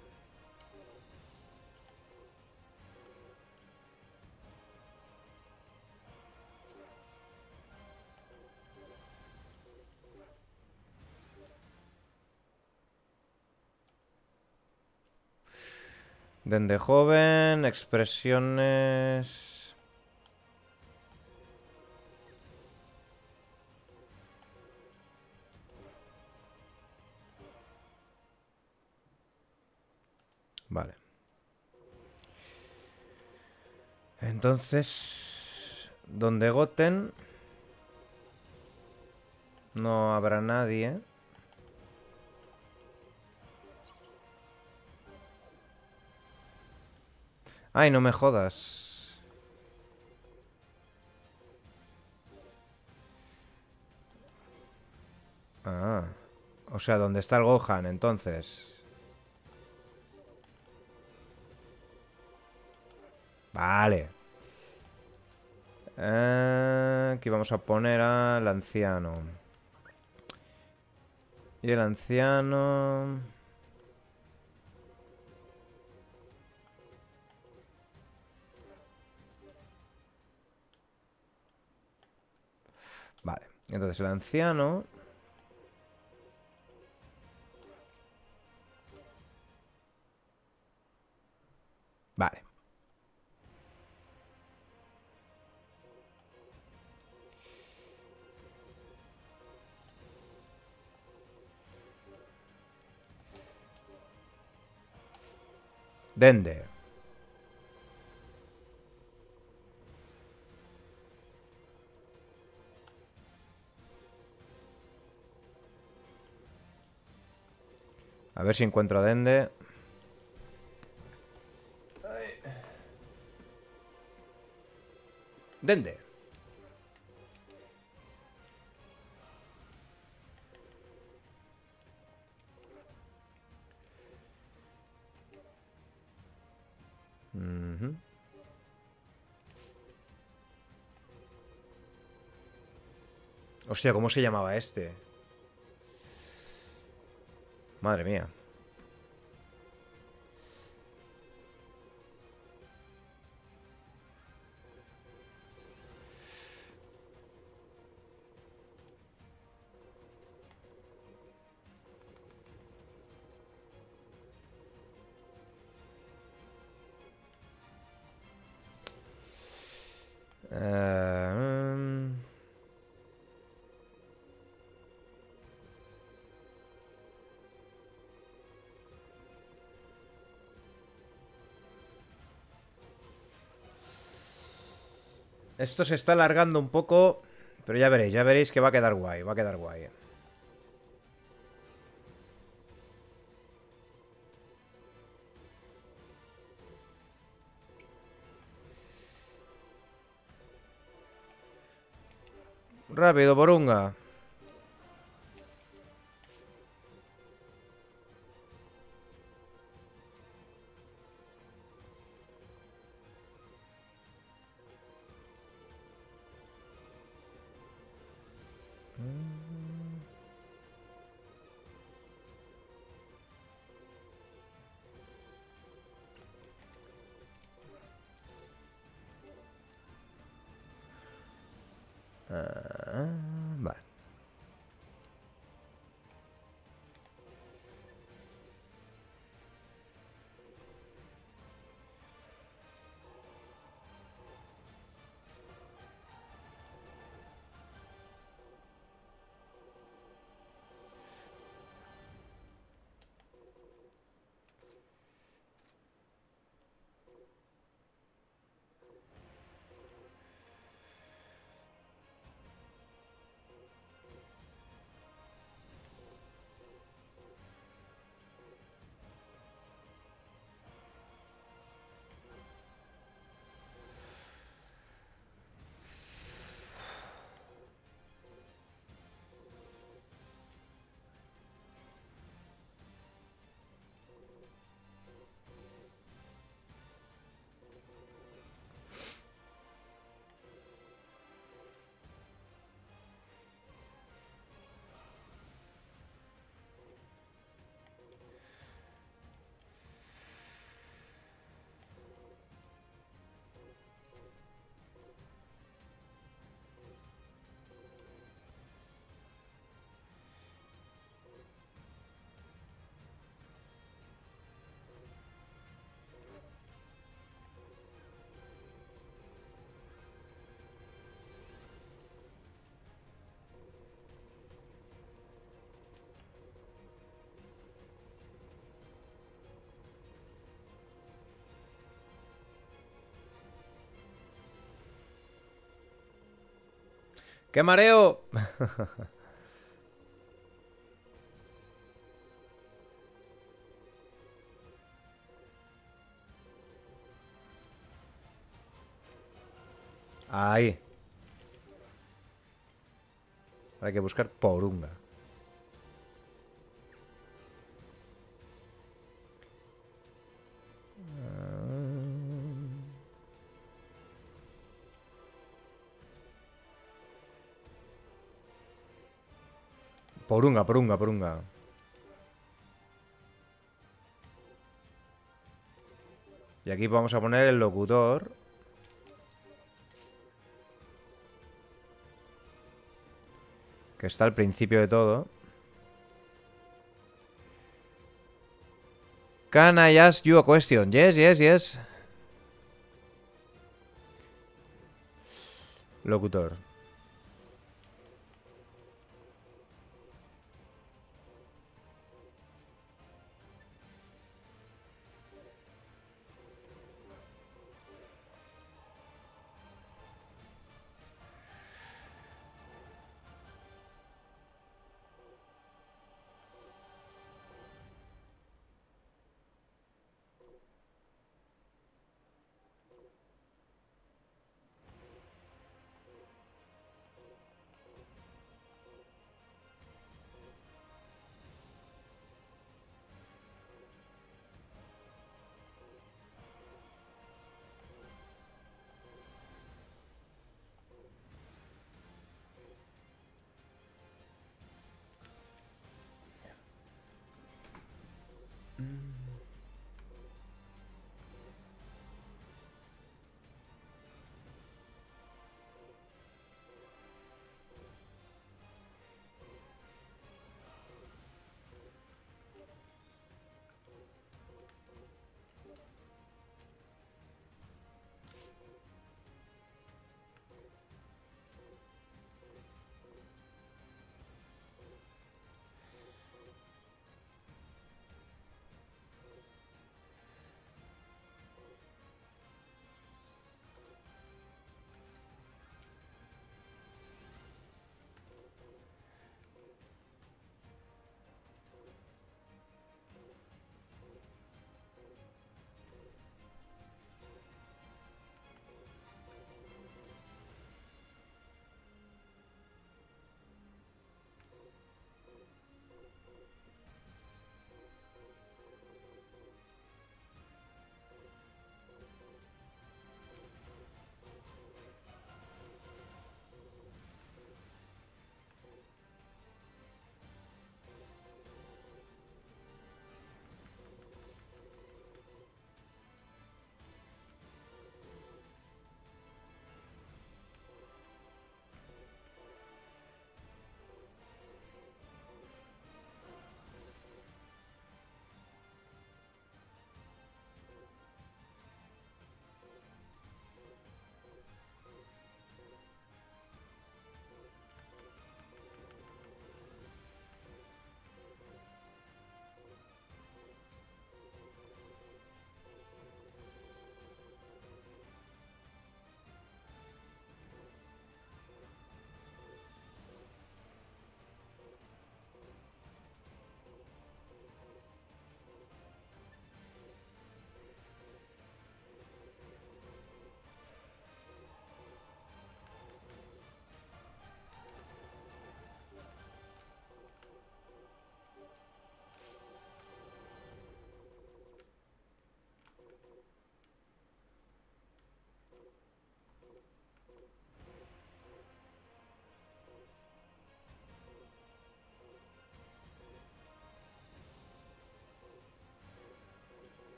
Dende joven, expresiones... Vale. Entonces, donde Goten no habrá nadie. Ay, no me jodas. Ah, o sea, donde está el Gohan, entonces. Vale. Uh, Eh, aquí vamos a poner al anciano. Y el anciano... Vale, entonces el anciano... Vale. Dende. A ver si encuentro a Dende. Dende. Uh-huh. Hostia, ¿cómo se llamaba este? Madre mía. Esto se está alargando un poco, pero ya veréis, ya veréis que va a quedar guay, va a quedar guay. Rápido, Porunga. ¡Qué mareo! Ahí. Ahora hay que buscar Porunga. Porunga, Porunga, Porunga. Y aquí vamos a poner el locutor. Que está al principio de todo. Can I ask you a question? Yes, yes, yes. Locutor.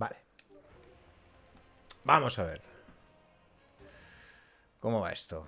Vale. Vamos a ver. ¿Cómo va esto?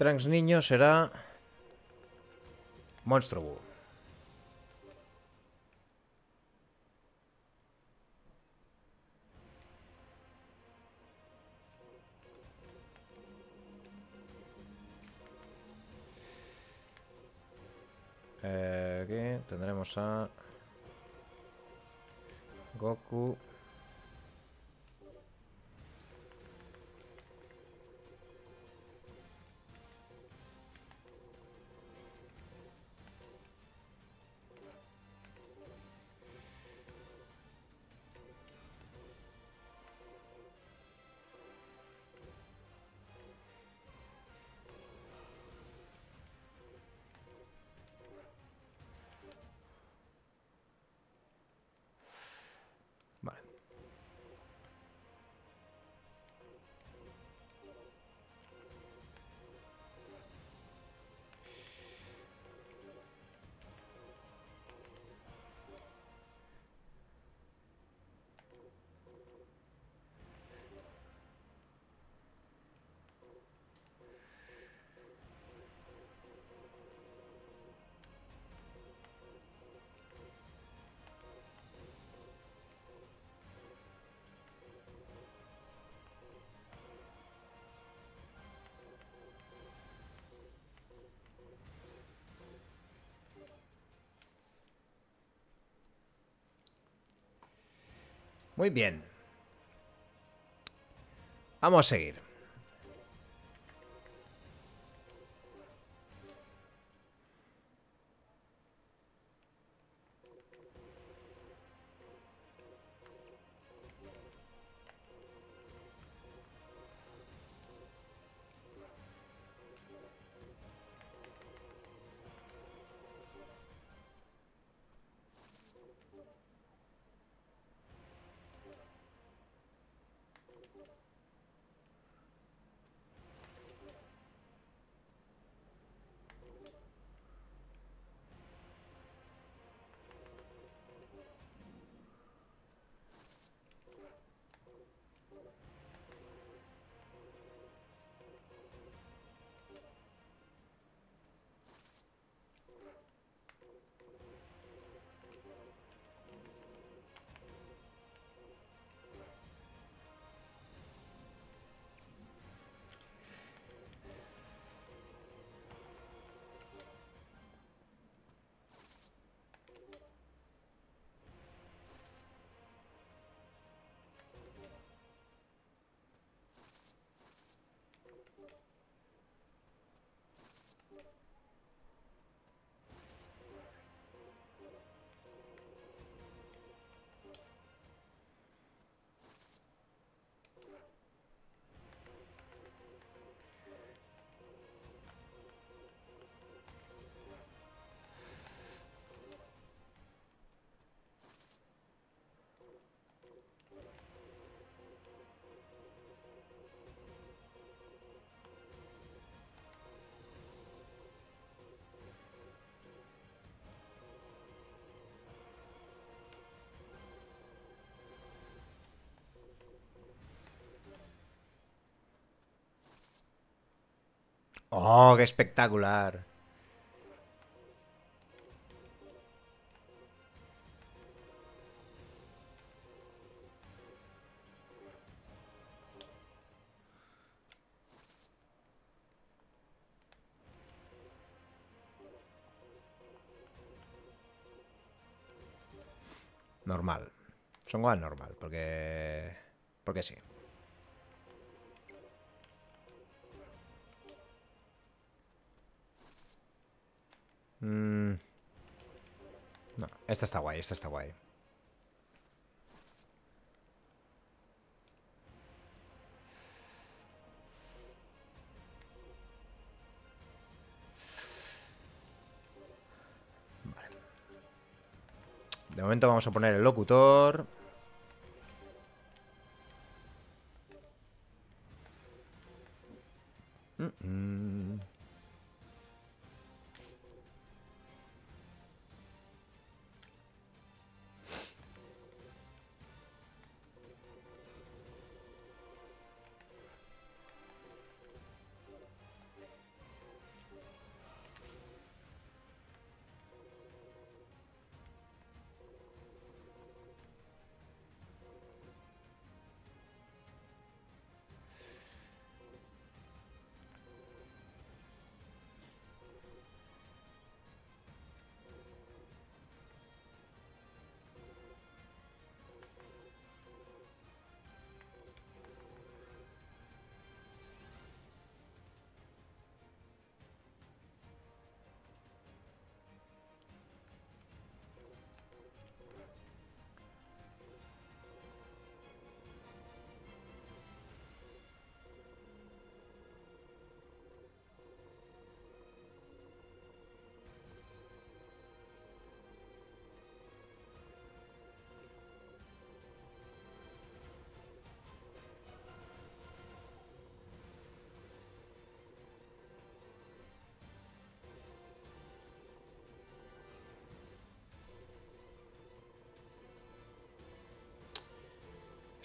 Trunks niño será... Monstruo Buu. Eh, aquí tendremos a... Goku... Muy bien. Vamos a seguir. ¡Oh, qué espectacular! Normal. Son Gohan normal, porque... porque sí. Mm. No, esta está guay, esta está guay. Vale. De momento vamos a poner el locutor. Mm -mm.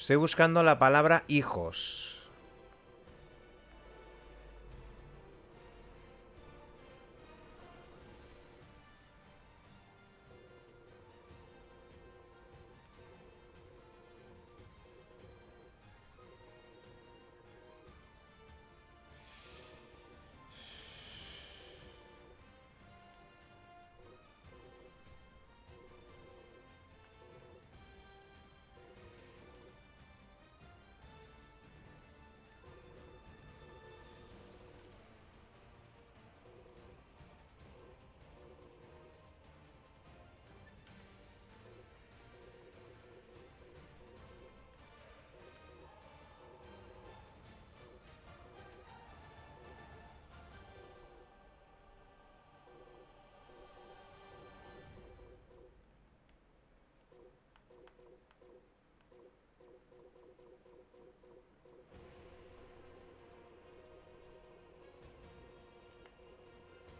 Estoy buscando la palabra hijos.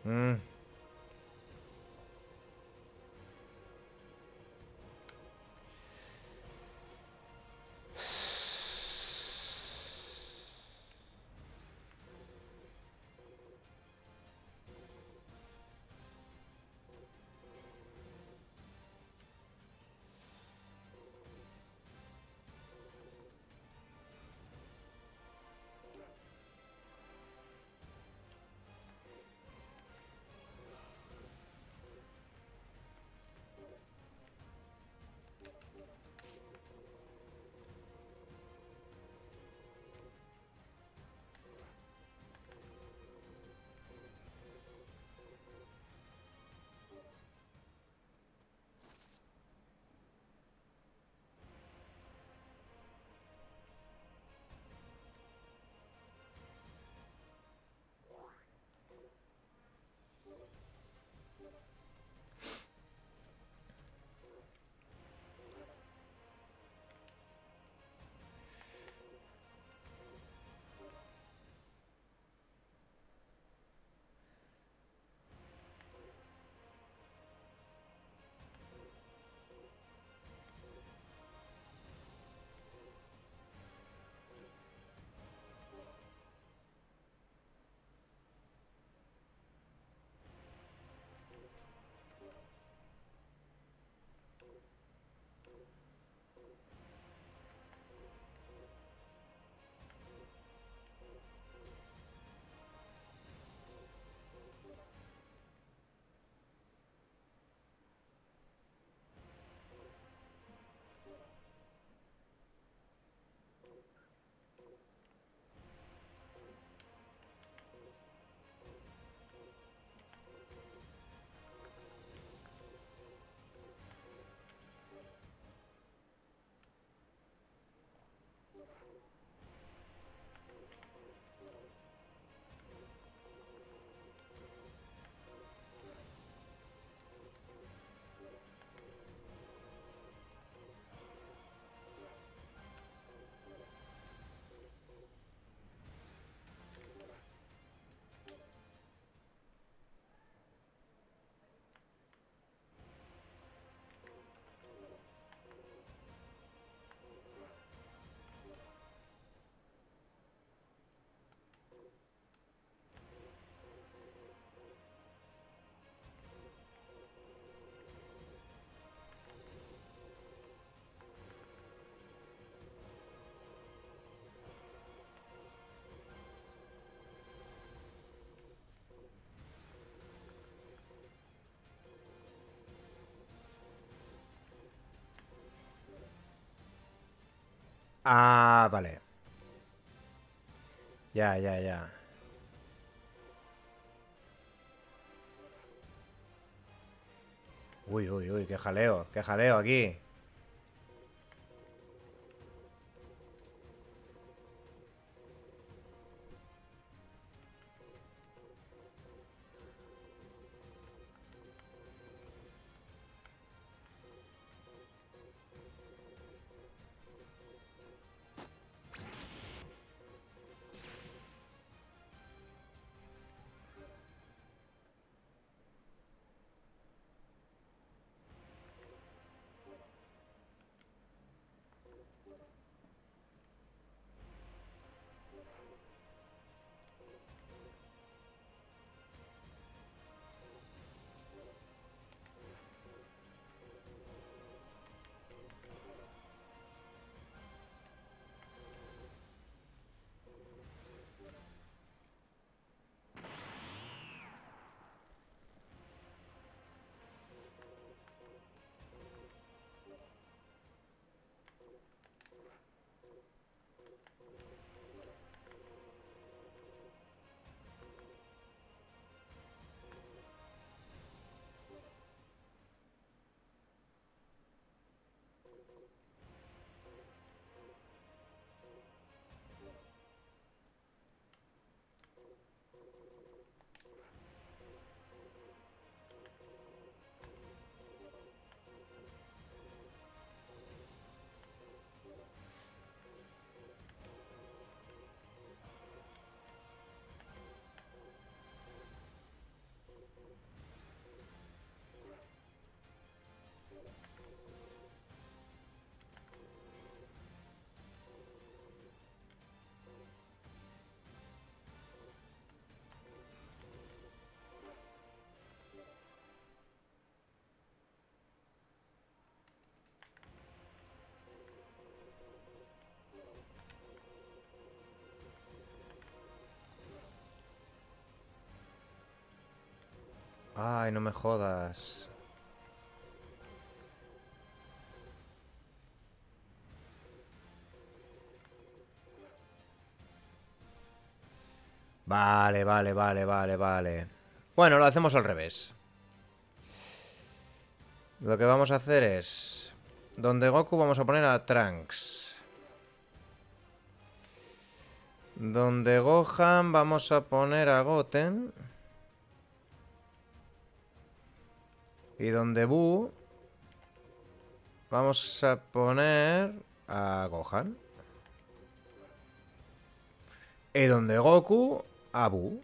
Mm. Ah, vale. Ya, ya, ya. Uy, uy, uy, qué jaleo, qué jaleo aquí. Ay, no me jodas. Vale, vale, vale, vale, vale. Bueno, lo hacemos al revés. Lo que vamos a hacer es... donde Goku vamos a poner a Trunks. Donde Gohan vamos a poner a Goten. Y donde Bu vamos a poner a Gohan. Y donde Goku a Bu.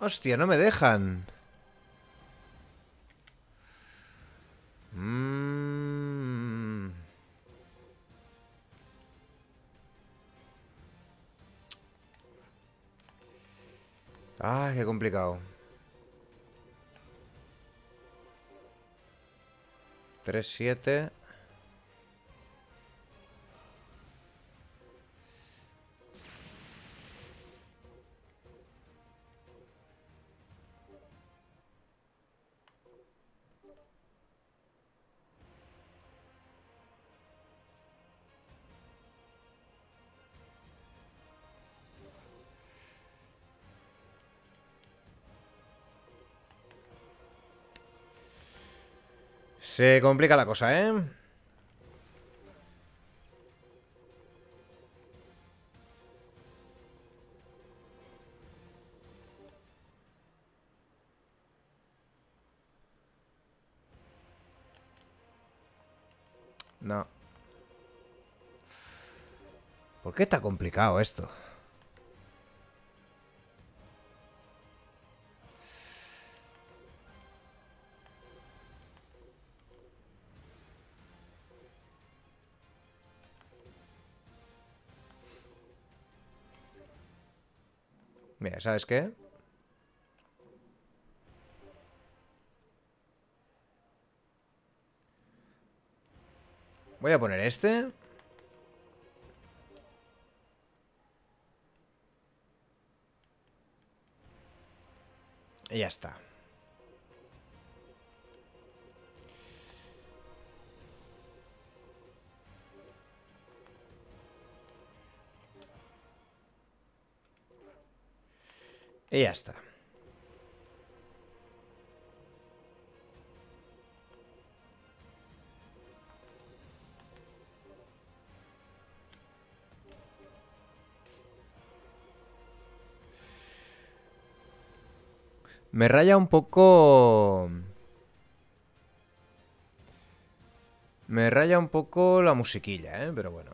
Hostia, no me dejan. Mm. Ah, qué complicado. tres siete. Se complica la cosa, ¿eh? No. ¿Por qué está complicado esto? Mira, ¿sabes qué? Voy a poner este. Y ya está. Y ya está. Me raya un poco... Me raya un poco la musiquilla, ¿eh? Pero bueno.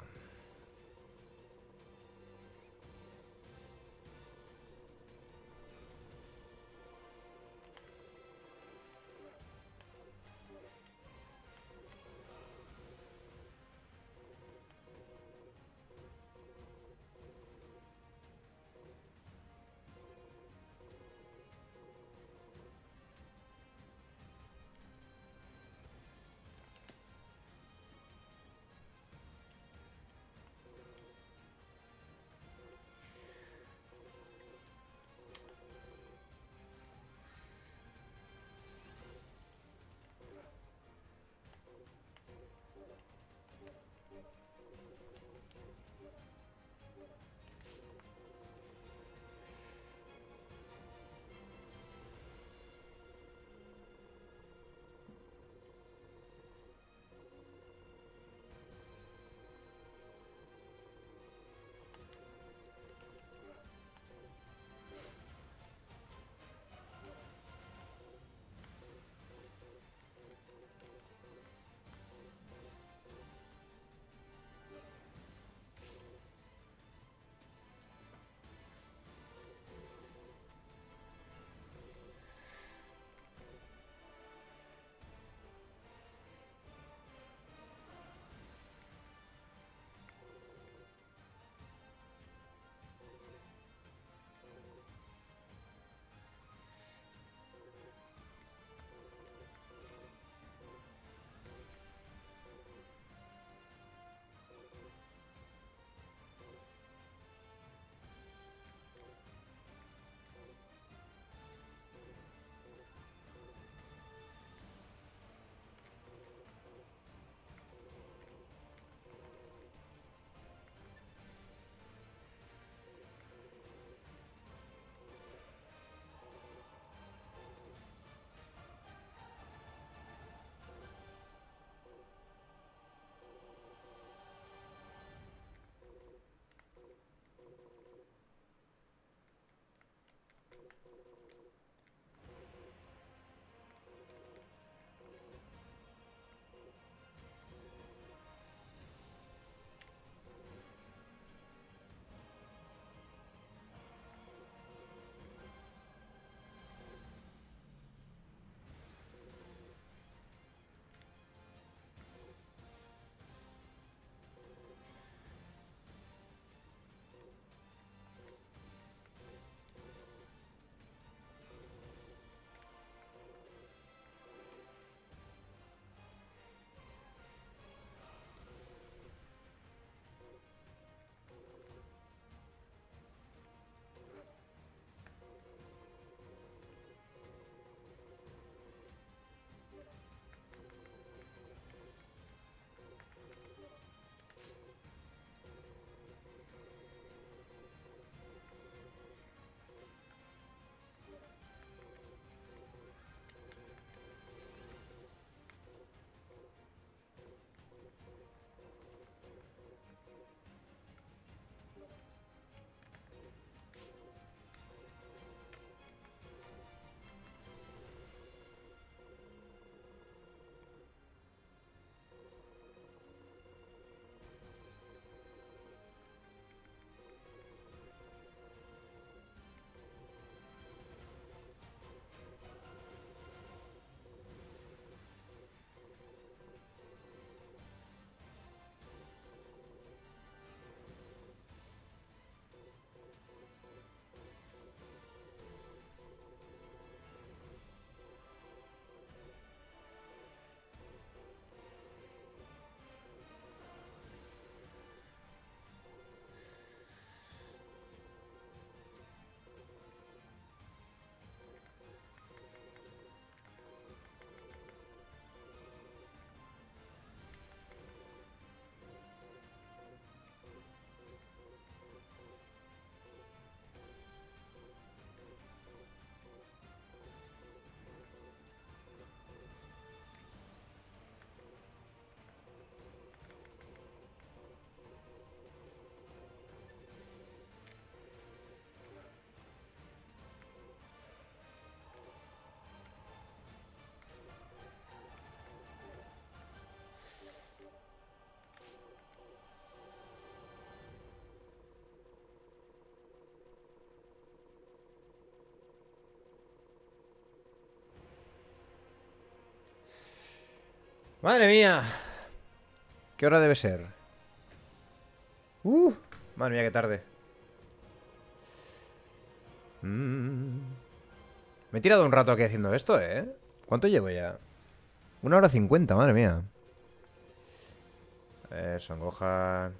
Madre mía. ¿Qué hora debe ser? Uh, madre mía, qué tarde. Mm. Me he tirado un rato aquí haciendo esto, ¿eh? ¿Cuánto llevo ya? Una hora cincuenta, madre mía. Eh, Son Gohan.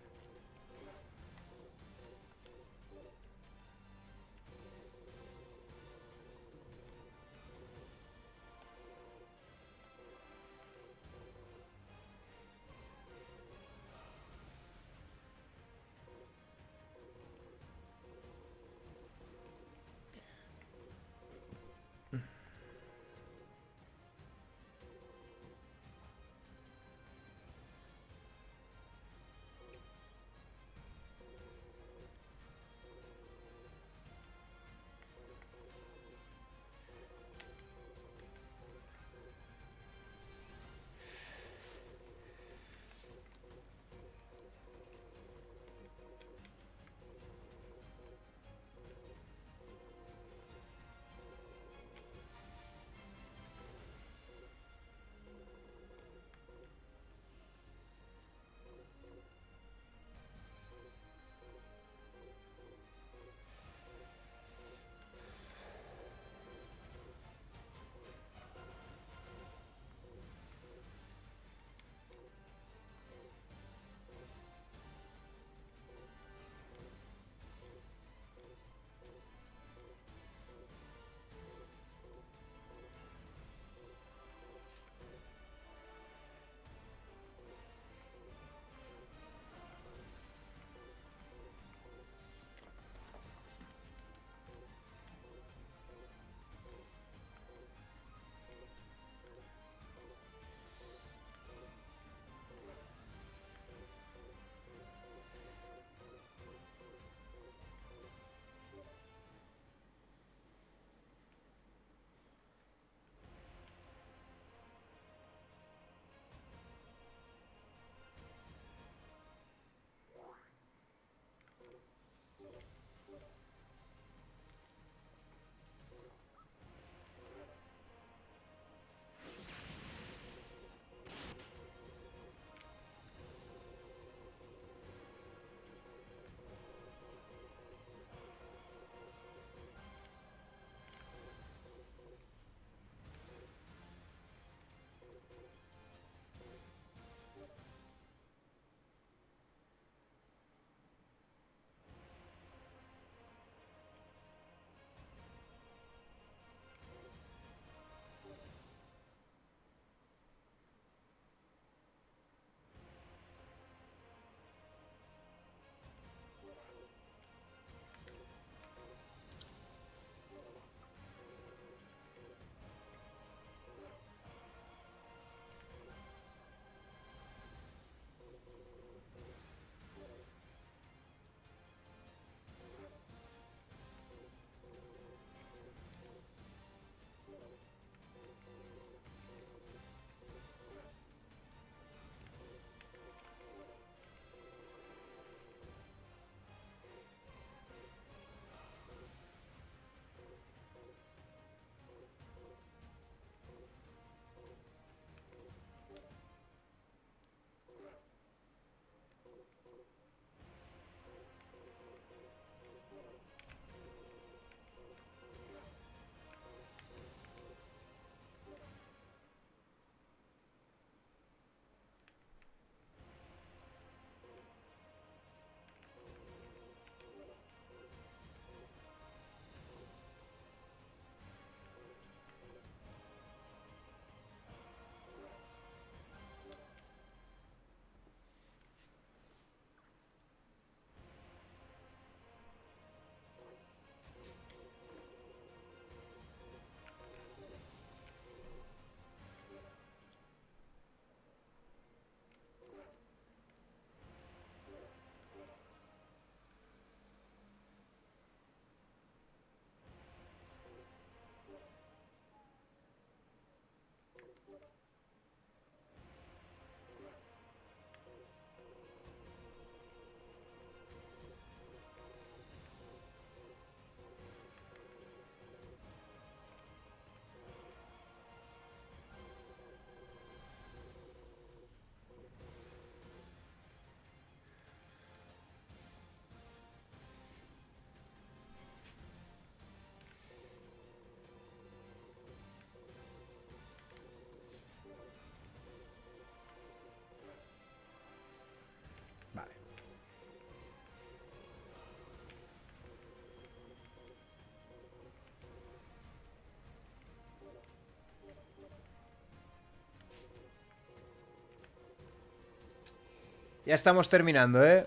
Ya estamos terminando, ¿eh?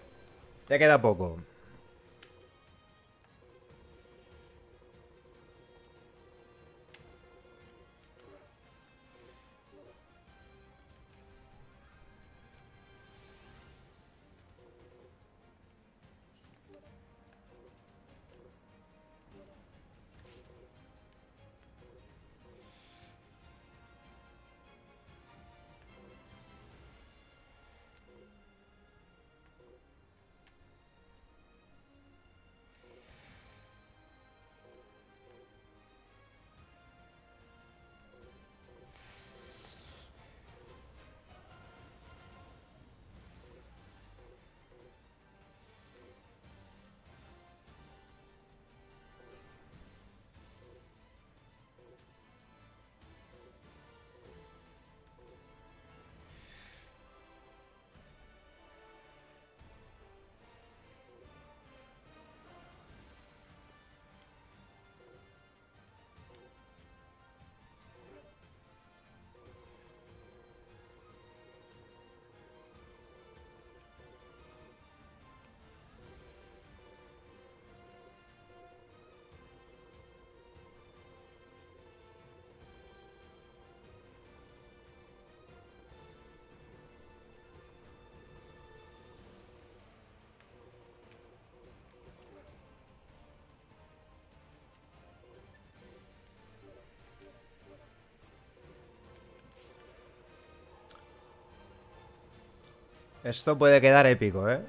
Ya queda poco. Esto puede quedar épico, ¿eh?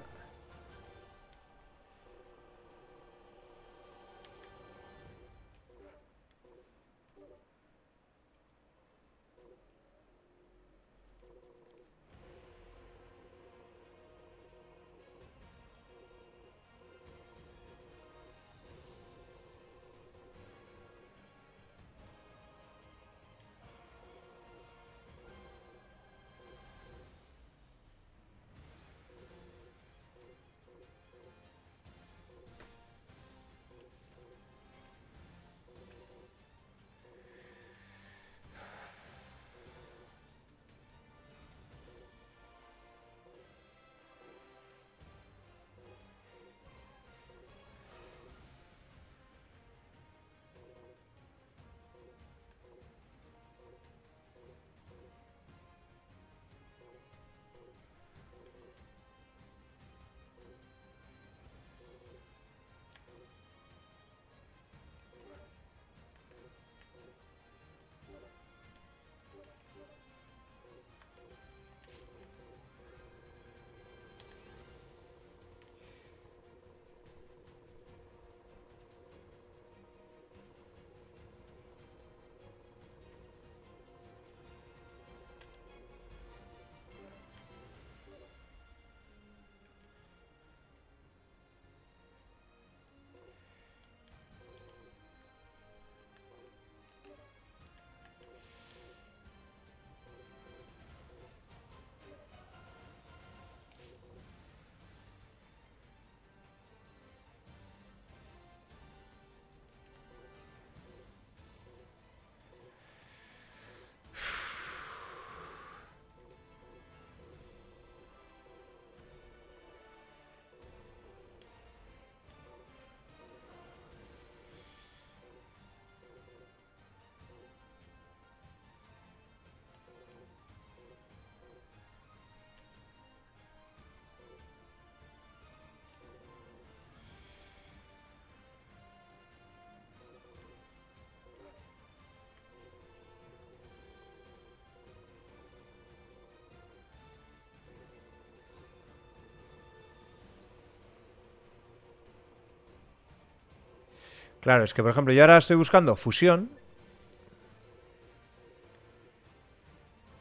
Claro, es que por ejemplo yo ahora estoy buscando fusión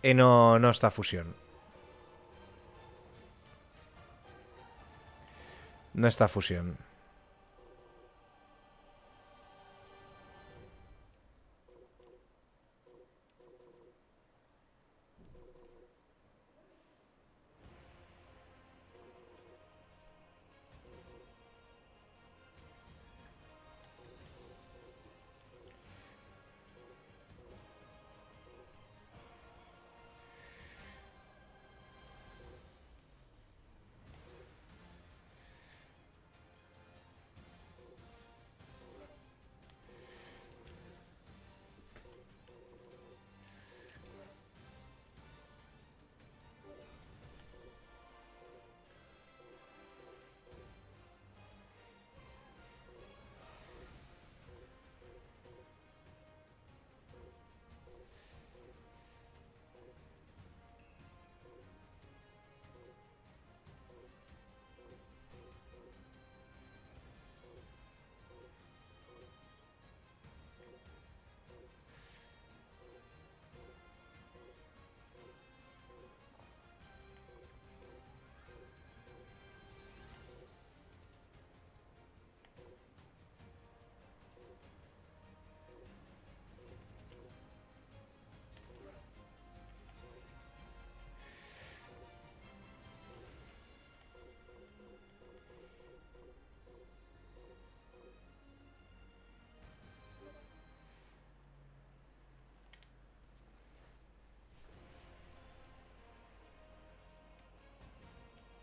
y no, no está fusión. No está fusión.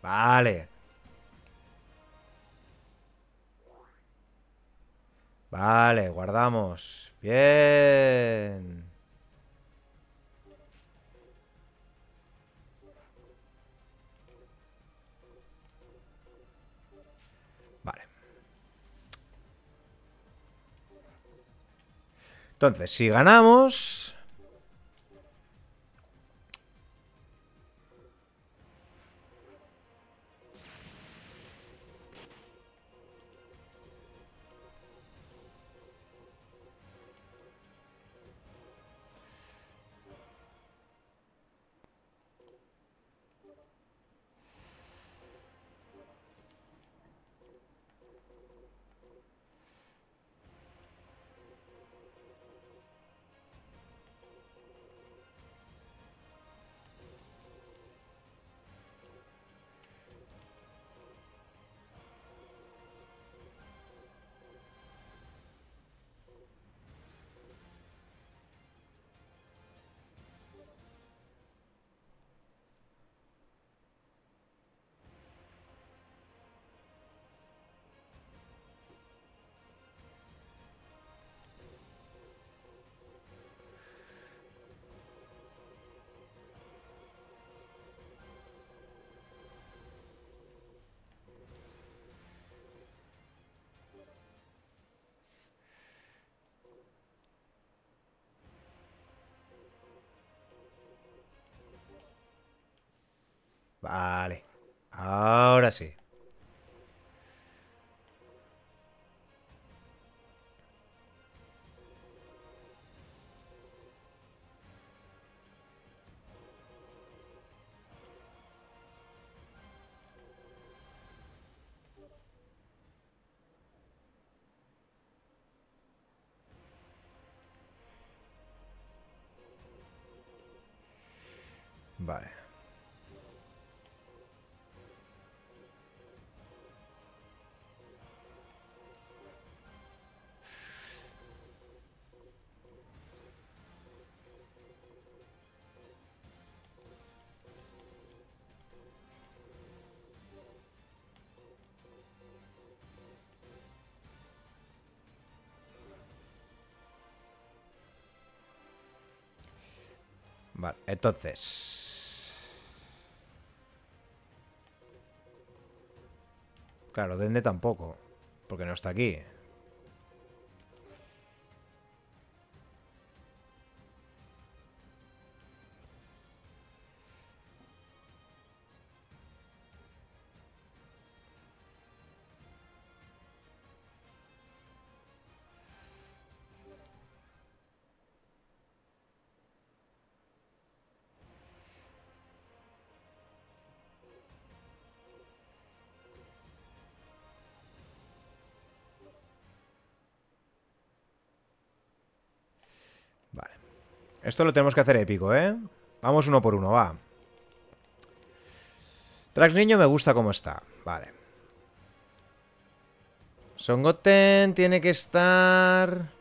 Vale. Vale, guardamos. Bien. Vale. Entonces, si ganamos... Vale, ahora sí. Vale. Vale, entonces... Claro, Dende tampoco, porque no está aquí. Esto lo tenemos que hacer épico, ¿eh? Vamos uno por uno, va. Trunks niño me gusta cómo está. Vale. Son Goten tiene que estar...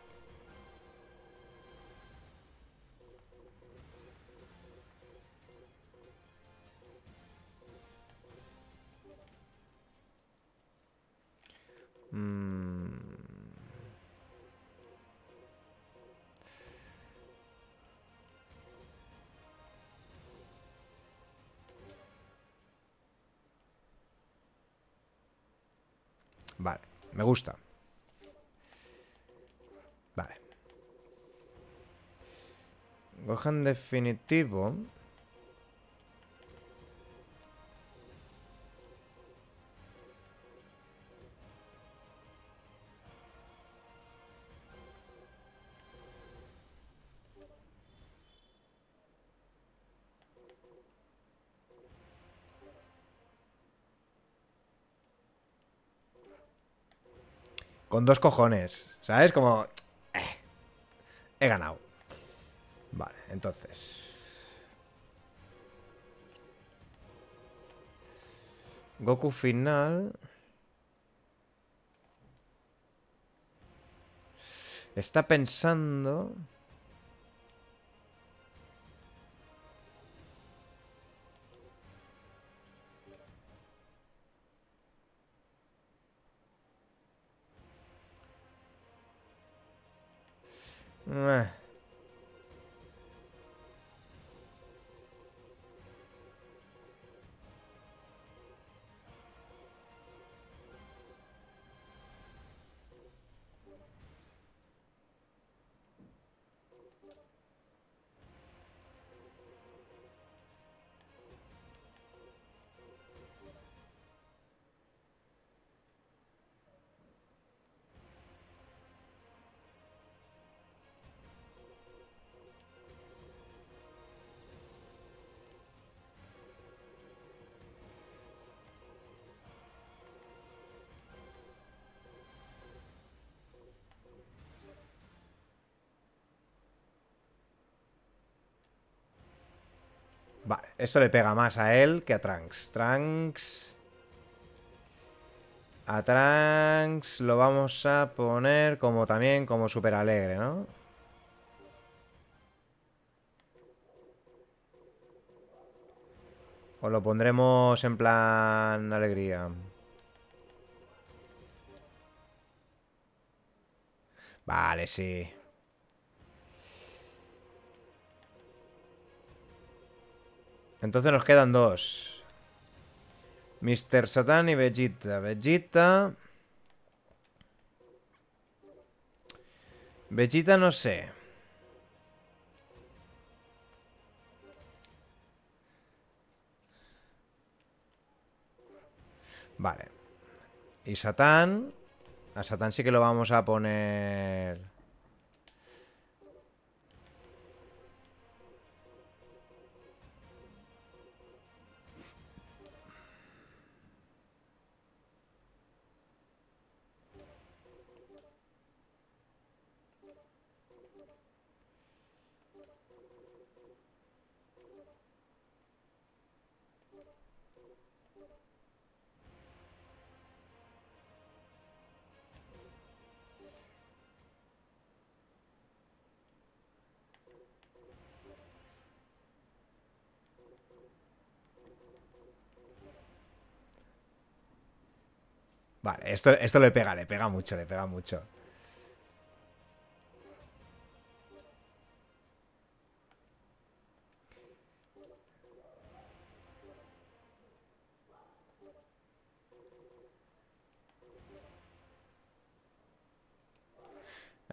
Vale, me gusta. Vale. Gohan definitivo. Con dos cojones, ¿sabes? Como... Eh, he ganado. Vale, entonces... Goku final... Está pensando... Eh. Vale, esto le pega más a él que a Trunks. Trunks... A Trunks lo vamos a poner como también como súper alegre, ¿no? O lo pondremos en plan alegría. Vale, sí. Entonces nos quedan dos. Mister Satán y Vegeta. Vegeta... Vegeta no sé. Vale. Y Satán... A Satán sí que lo vamos a poner... Vale, esto, esto le pega, le pega mucho, le pega mucho.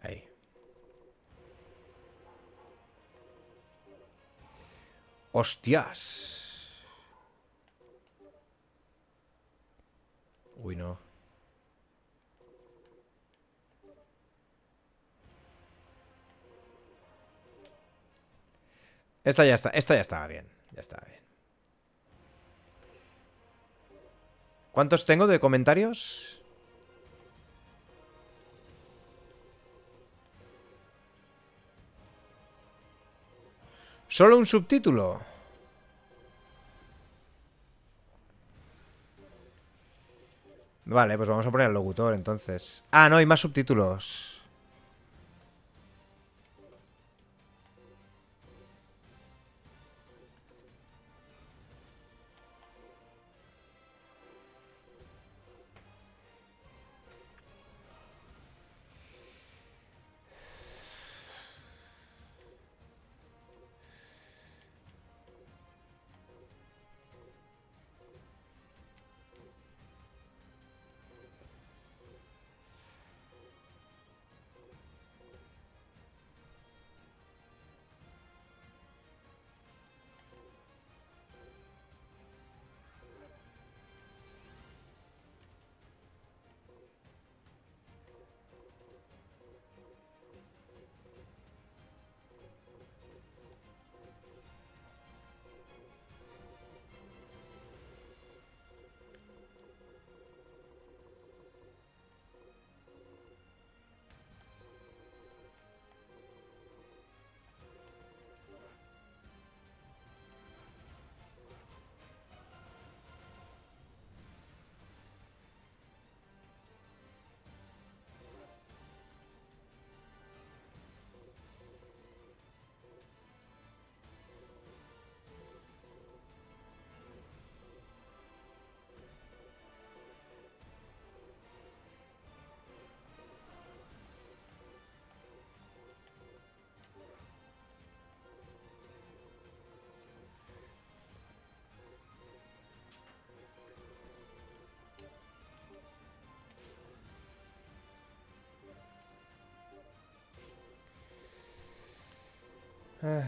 Ahí. ¡Hostias! Uy, no. Esta ya está, esta ya estaba bien. Ya estaba bien. ¿Cuántos tengo de comentarios? Solo un subtítulo. Vale, pues vamos a poner al locutor entonces. Ah, no, hay más subtítulos. Ah.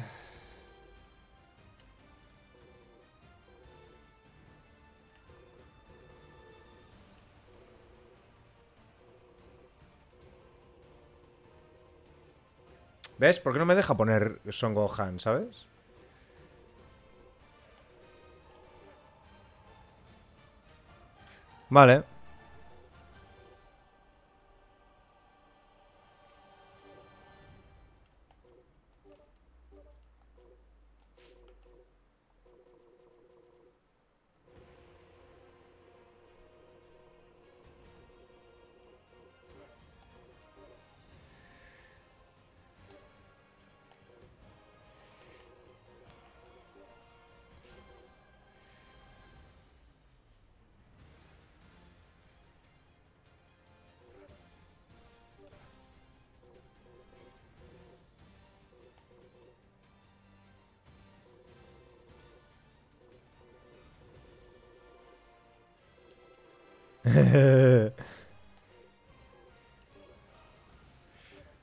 ¿Ves? ¿Por qué no me deja poner Son Gohan, sabes? Vale.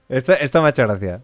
Esta, esta me ha hecho gracia.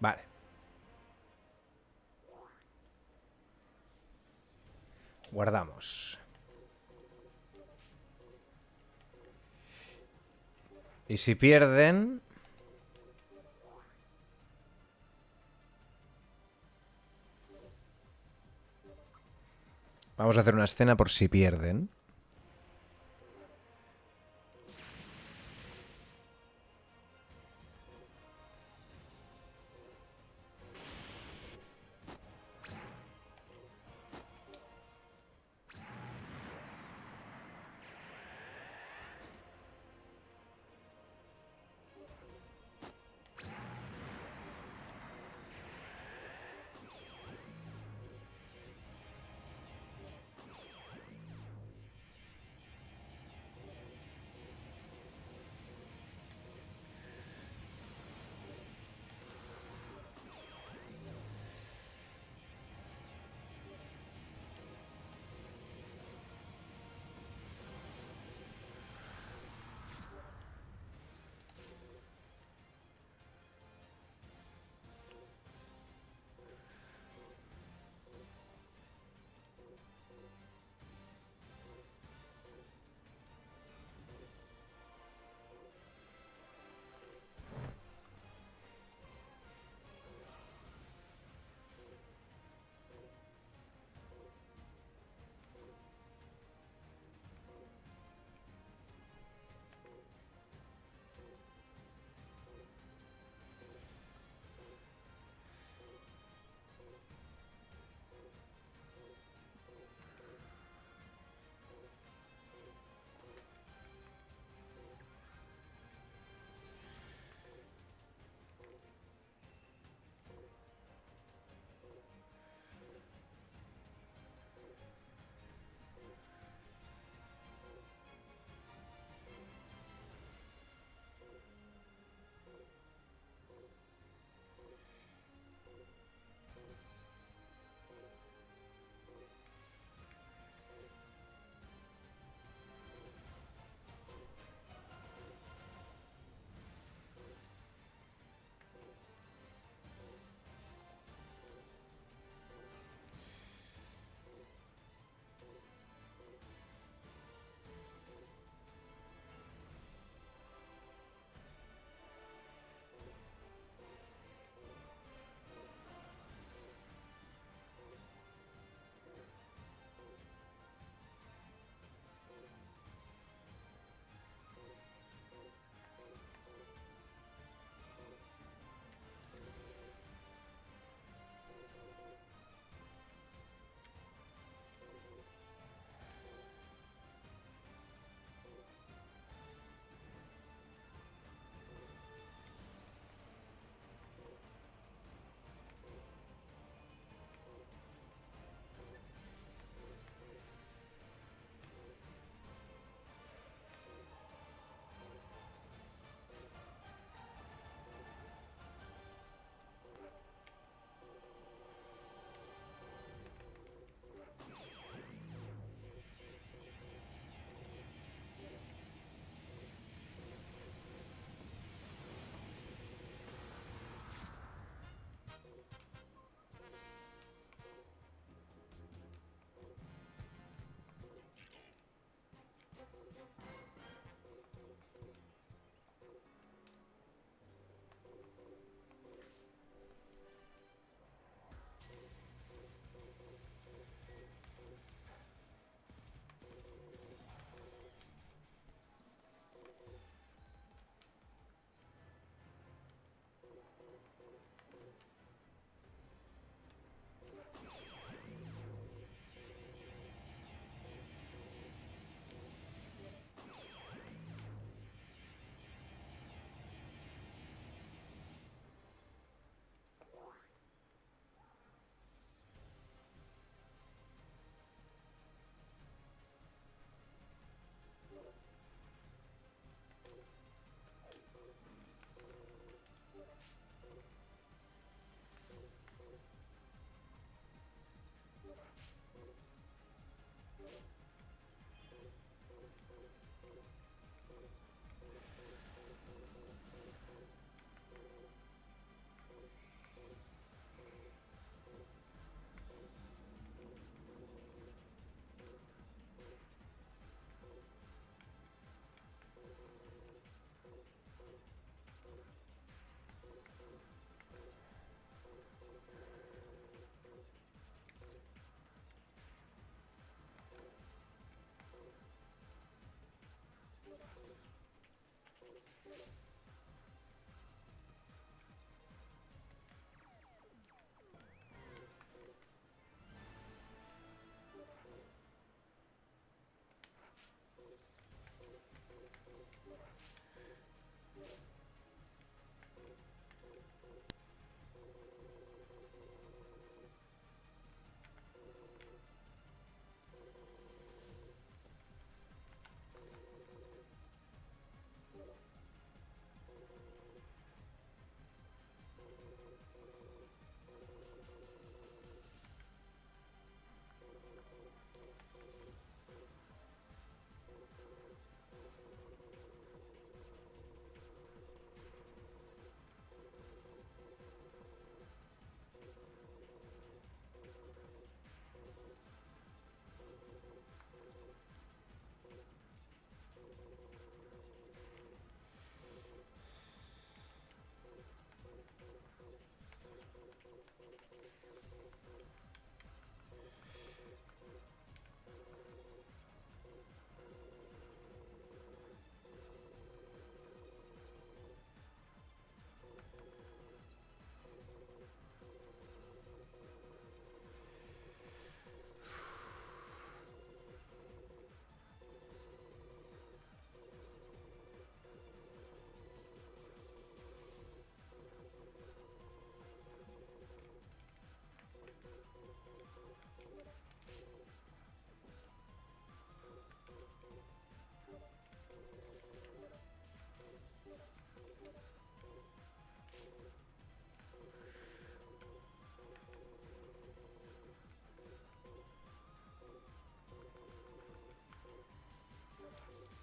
Vale. Guardamos. Y si pierden... Vamos a hacer una escena por si pierden.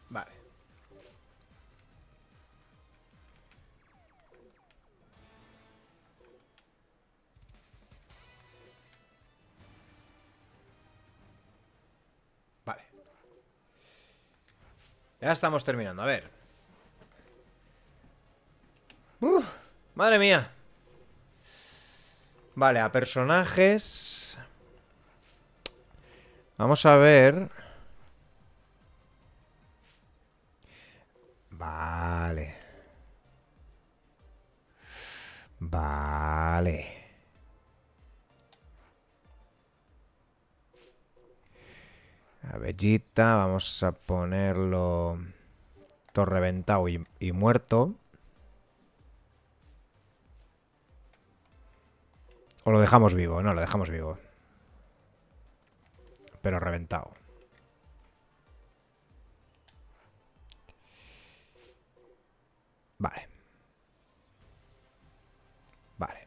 Vale. Vale. Ya estamos terminando, a ver. Uf, madre mía. Vale, a personajes. Vamos a ver. Vale. Vale. A Vegeta, vamos a ponerlo todo reventado y, y muerto. O lo dejamos vivo, no, lo dejamos vivo. Pero reventado. Vale. Vale.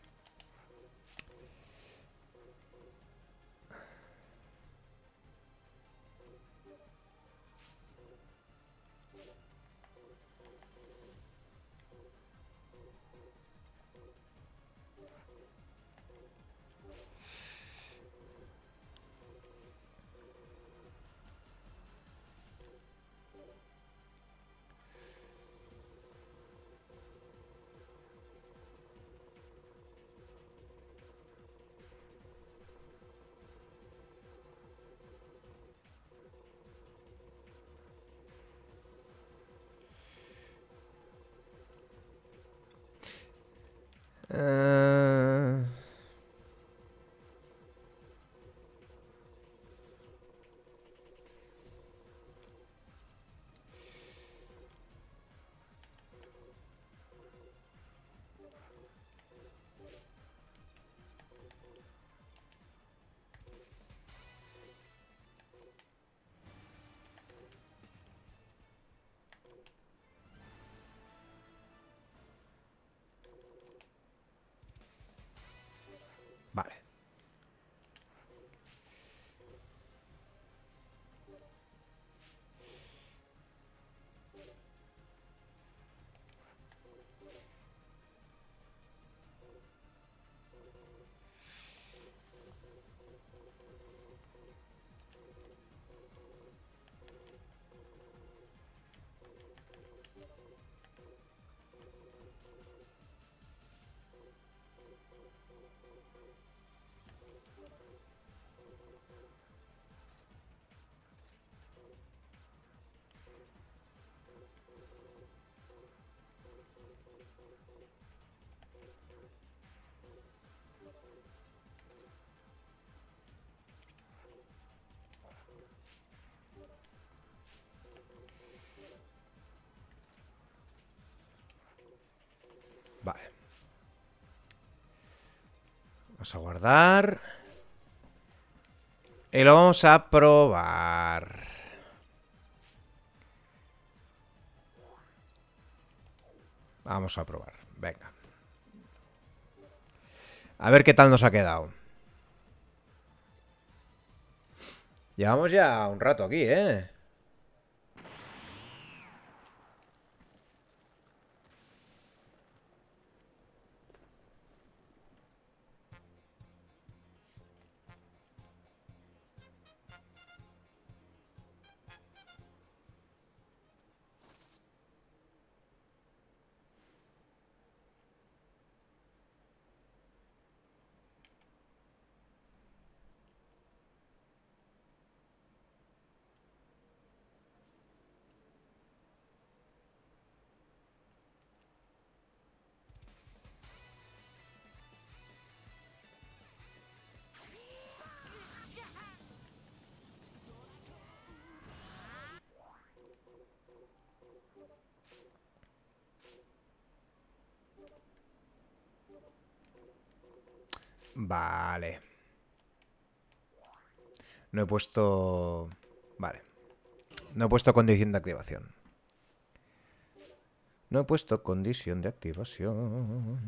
Uh... Vale. Vamos a guardar. Y lo vamos a probar. Vamos a probar. Venga. A ver qué tal nos ha quedado. Llevamos ya un rato aquí, ¿eh? Vale. No he puesto... Vale. No he puesto condición de activación. No he puesto condición de activación.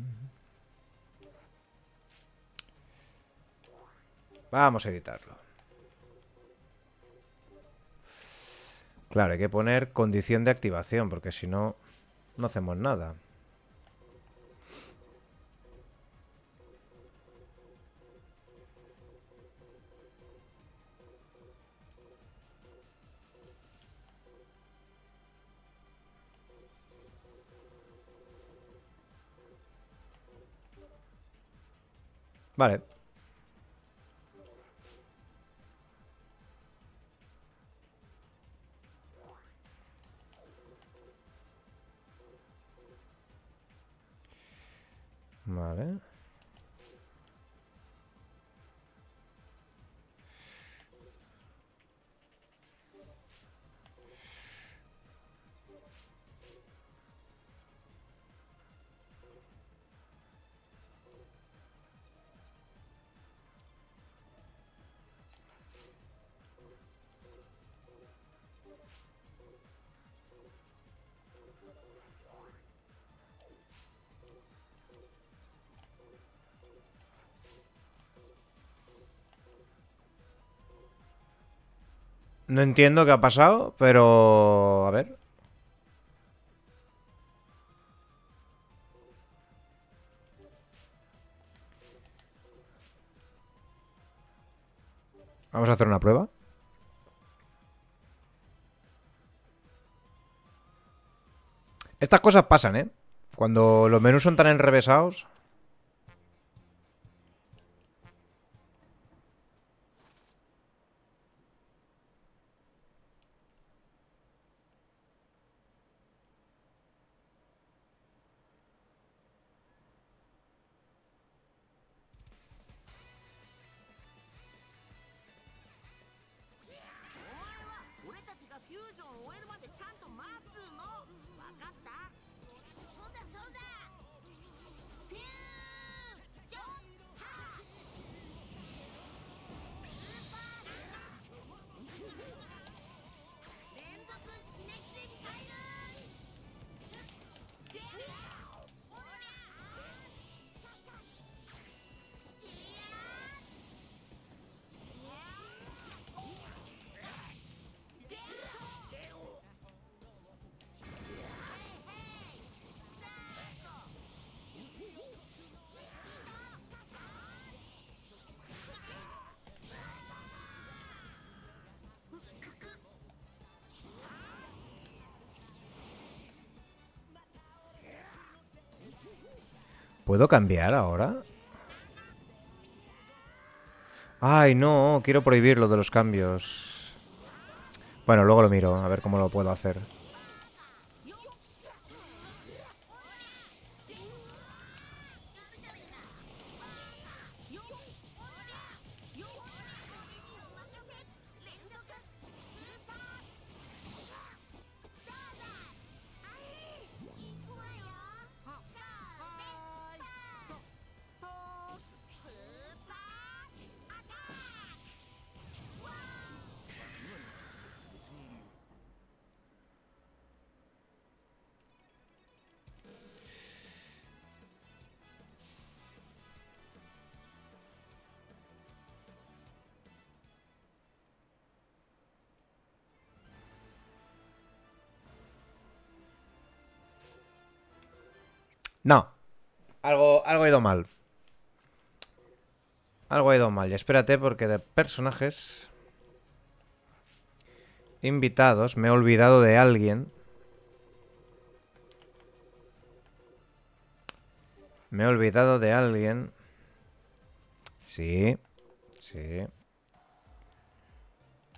Vamos a editarlo. Claro, hay que poner condición de activación, porque si no, no hacemos nada. Vale. Vale. No entiendo qué ha pasado, pero... A ver. Vamos a hacer una prueba. Estas cosas pasan, ¿eh? Cuando los menús son tan enrevesados... ¿Puedo cambiar ahora? Ay, no, quiero prohibir lo de los cambios. Bueno, luego lo miro, a ver cómo lo puedo hacer. No. Algo, algo ha ido mal. Algo ha ido mal. Y espérate, porque de personajes invitados me he olvidado de alguien. Me he olvidado de alguien. Sí. Sí.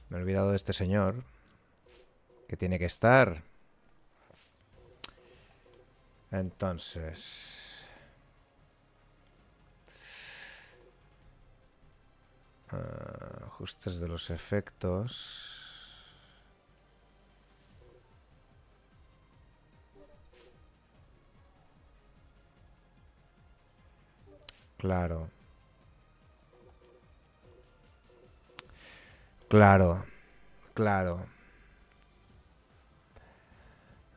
Me he olvidado de este señor, que tiene que estar. Entonces... Uh, ajustes de los efectos. Claro. Claro. Claro.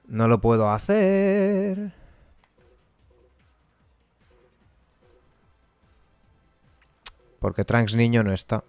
No lo puedo hacer. Porque Trunks niño no está.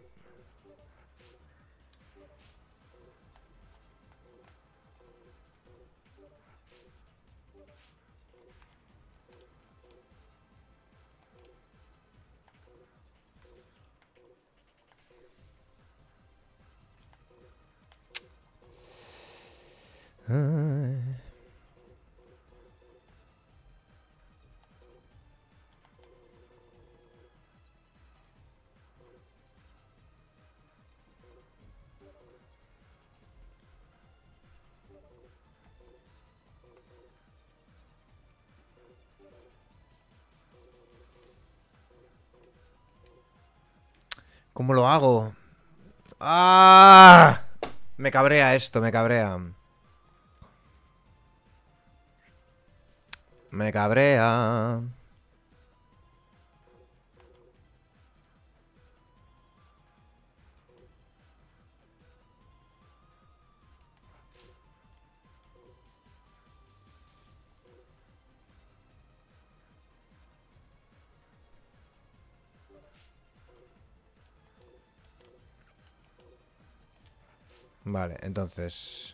¿Cómo lo hago? ¡Ah! Me cabrea esto, me cabrea. Me cabrea. Vale, entonces...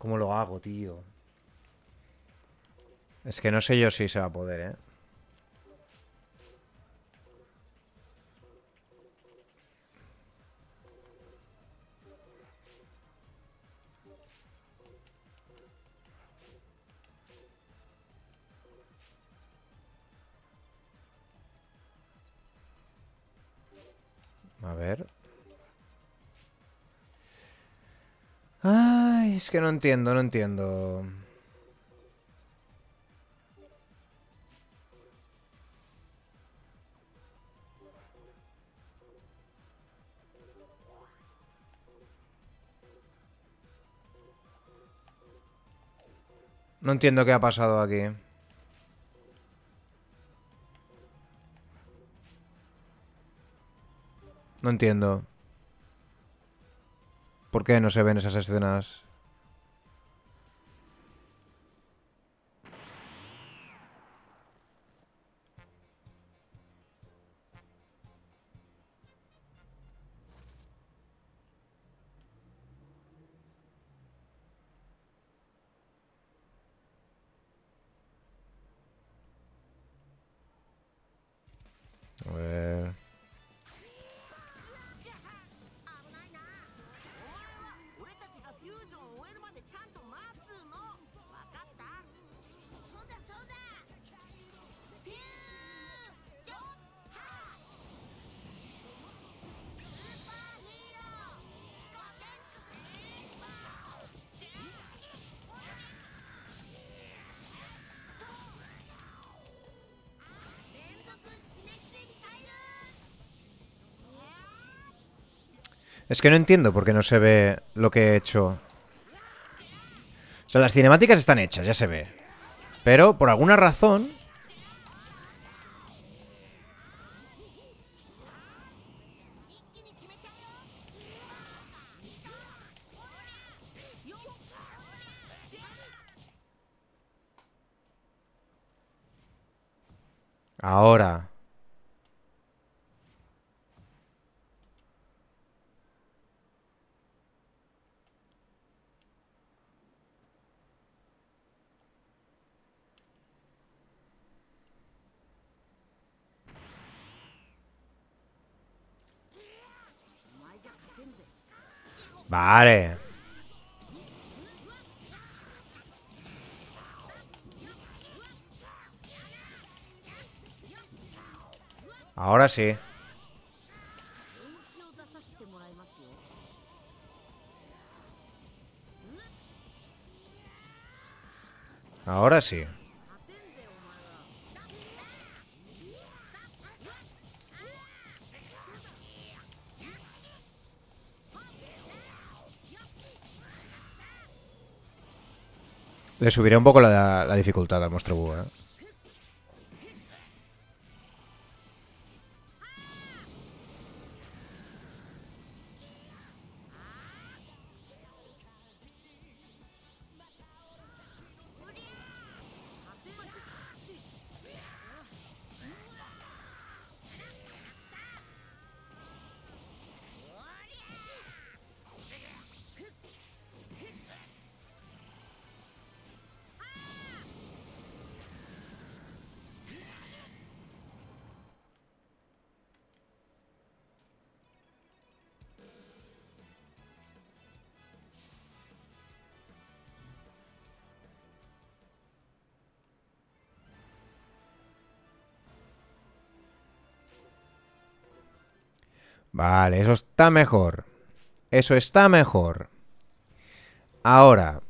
¿Cómo lo hago, tío? Es que no sé yo si se va a poder, ¿eh? A ver... Ay, es que no entiendo, no entiendo. No entiendo qué ha pasado aquí. No entiendo. ¿Por qué no se ven esas escenas? Es que no entiendo por qué no se ve lo que he hecho. O sea, las cinemáticas están hechas, ya se ve. Pero por alguna razón... Ahora... Vale. Ahora sí. Ahora sí. Le subiré un poco la, la dificultad al Monstruo Buu, ¿eh? Vale, eso está mejor. Eso está mejor. Ahora.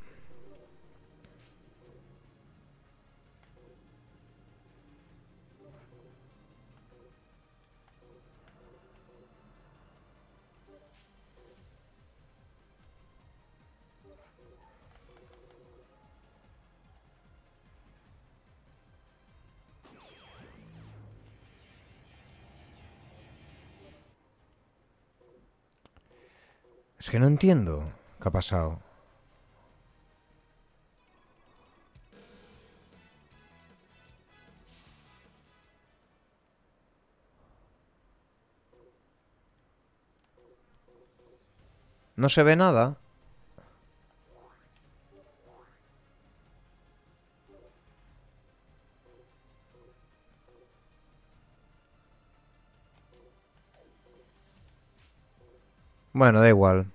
Es que no entiendo qué ha pasado. No se ve nada. Bueno, da igual.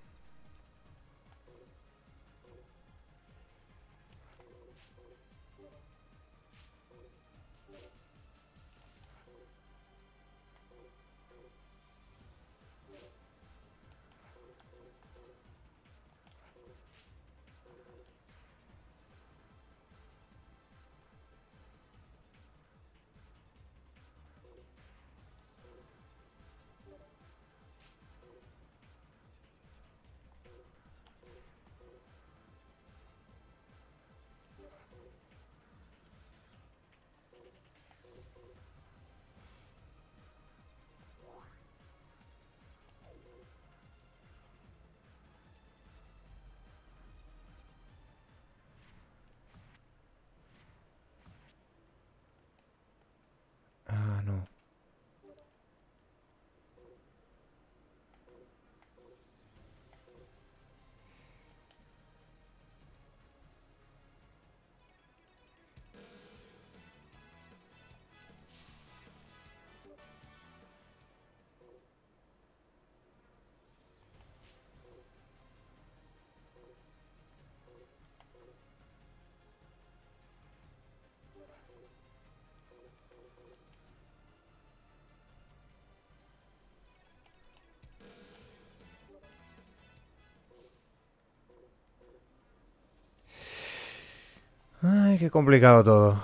Ay, qué complicado todo.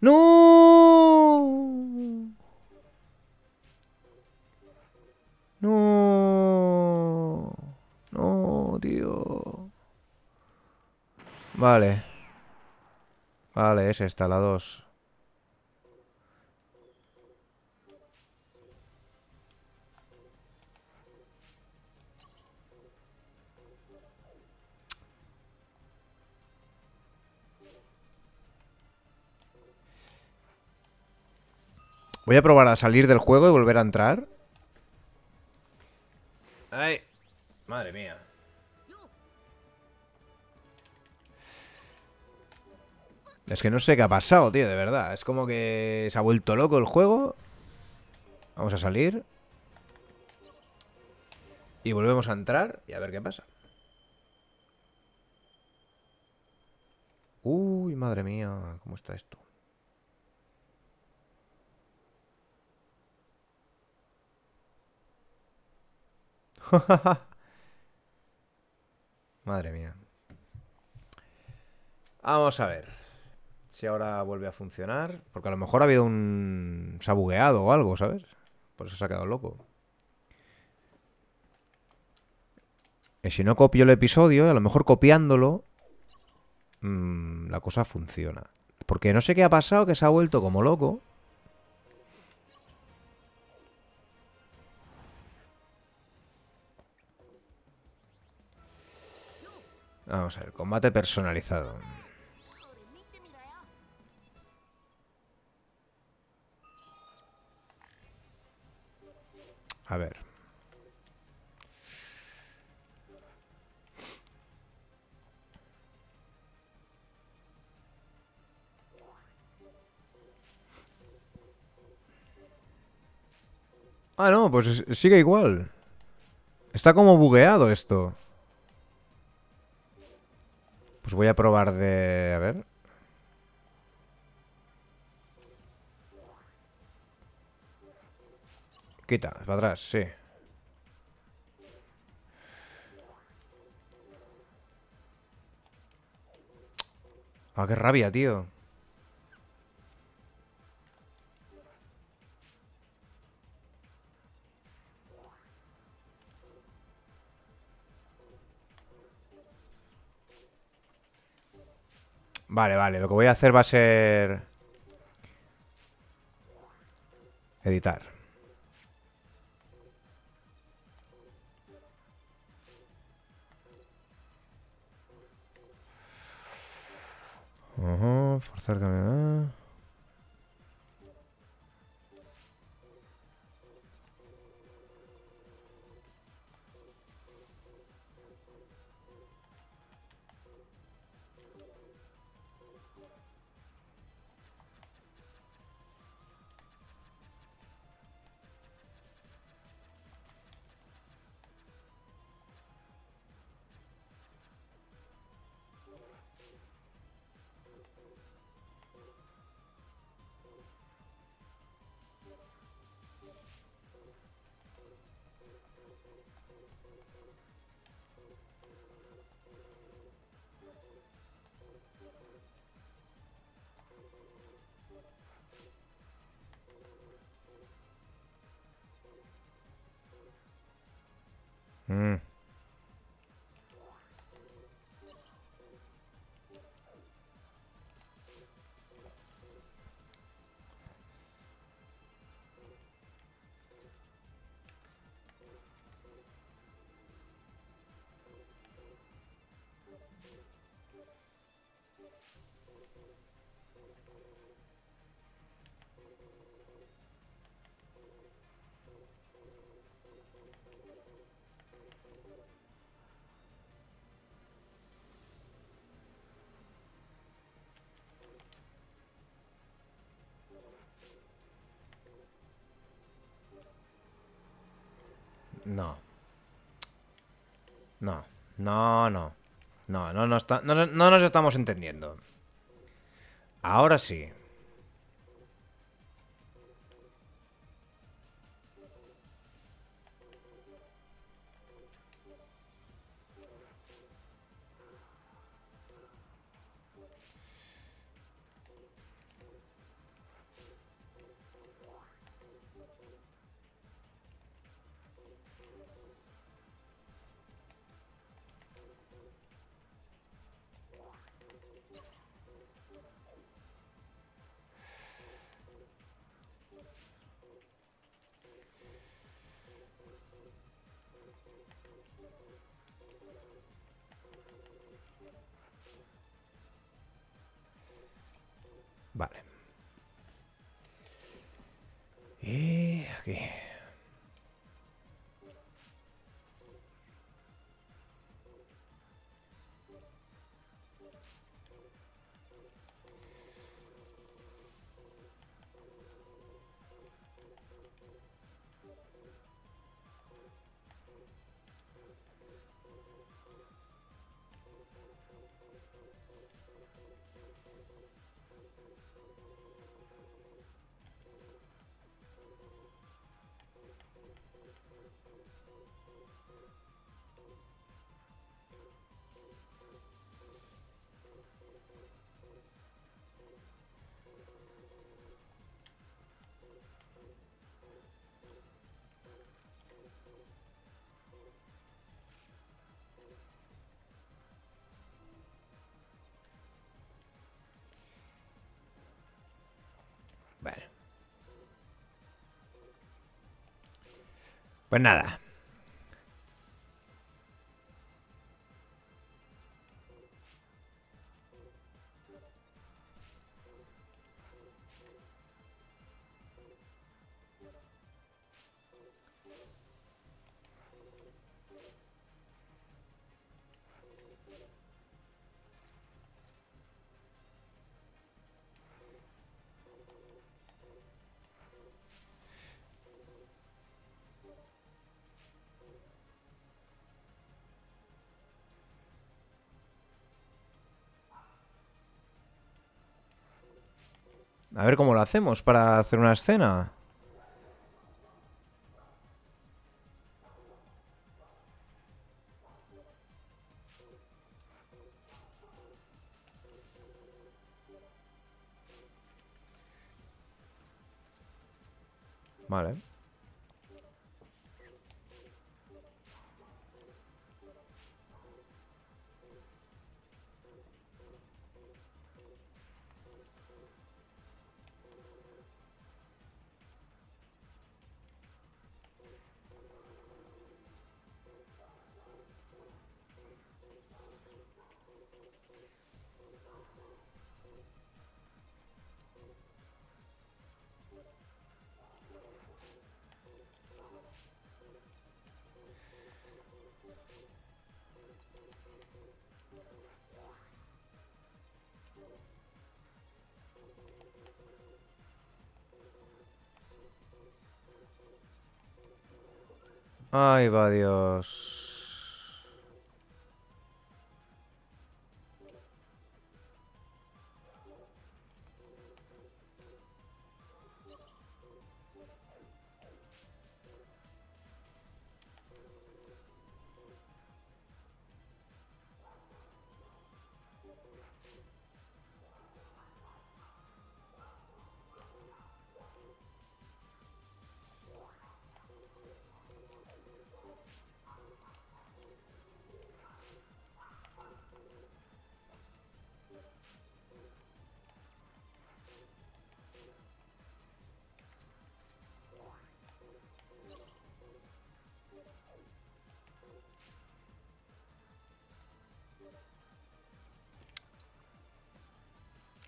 ¡No! ¡No! tío. Vale. Vale, es esta, la dos. Voy a probar a salir del juego y volver a entrar. Ay, madre mía. Es que no sé qué ha pasado, tío, de verdad. Es como que se ha vuelto loco el juego. Vamos a salir. Y volvemos a entrar y a ver qué pasa. Uy, madre mía, ¿cómo está esto? Madre mía. Vamos a ver si ahora vuelve a funcionar. Porque a lo mejor ha habido un... se ha bugueado o algo, ¿sabes? Por eso se ha quedado loco. Y si no copio el episodio, a lo mejor copiándolo mmm, la cosa funciona. Porque no sé qué ha pasado, que se ha vuelto como loco. Vamos a ver, combate personalizado. A ver. Ah, no, pues sigue igual. Está como bugueado esto. Pues voy a probar de... a ver. Quita, para atrás, sí. Ah, qué rabia, tío. Vale, vale, lo que voy a hacer va a ser editar. Uh-huh, forzar caminar. Mm. No. No. No, no. No, no, no, está, no, no nos estamos entendiendo. Ahora sí. Vale. Y aquí. Vale. Pues nada. A ver cómo lo hacemos para hacer una escena. Vale. Ay, va Dios.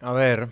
A ver.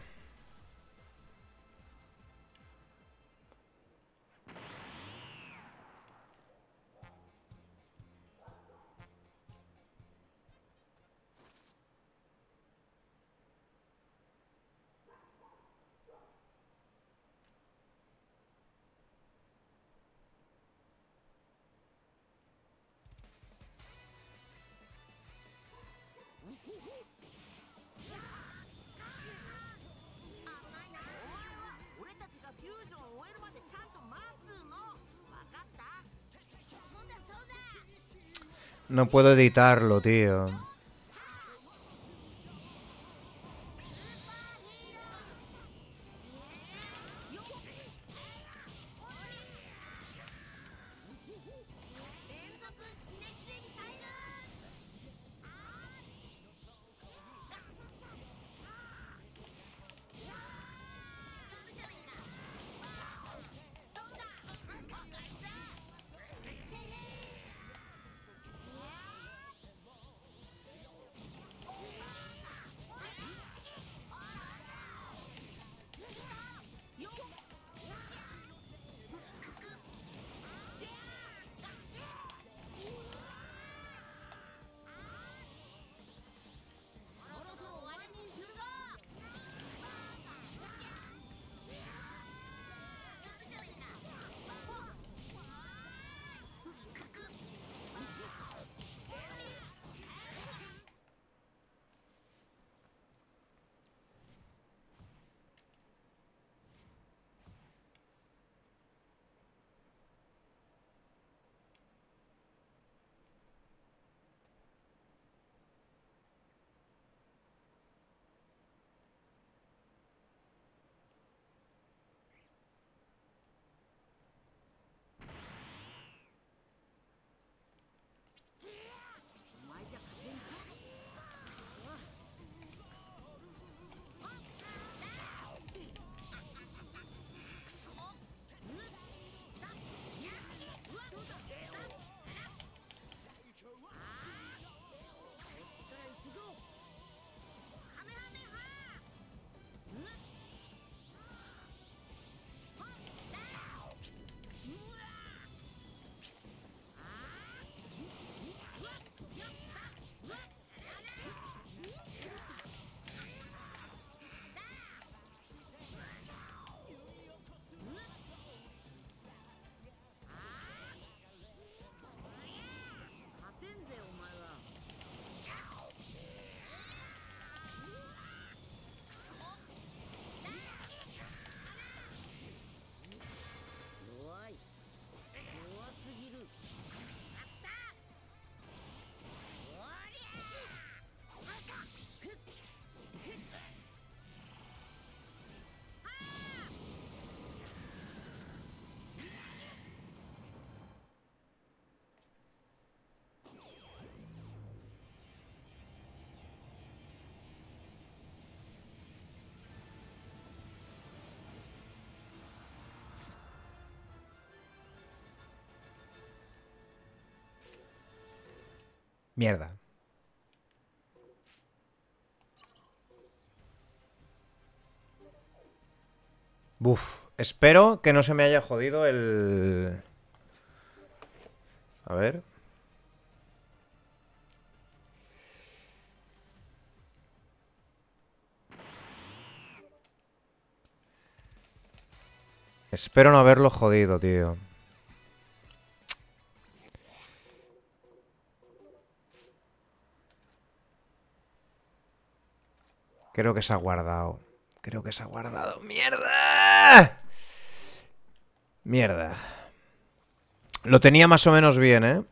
No puedo editarlo, tío. Mierda. Buf. Espero que no se me haya jodido el... A ver... Espero no haberlo jodido, tío. Creo que se ha guardado. Creo que se ha guardado. ¡Mierda! Mierda. Lo tenía más o menos bien, ¿eh?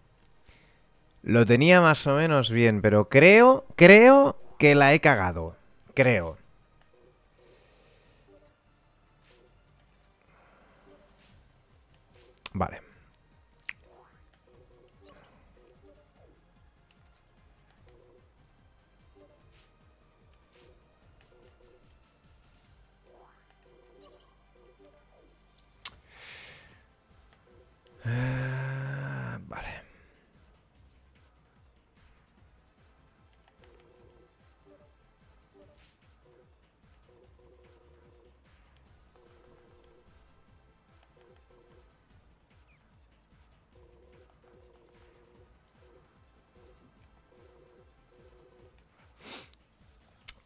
Lo tenía más o menos bien, pero creo, creo que la he cagado. Creo. Vale. Uh, vale.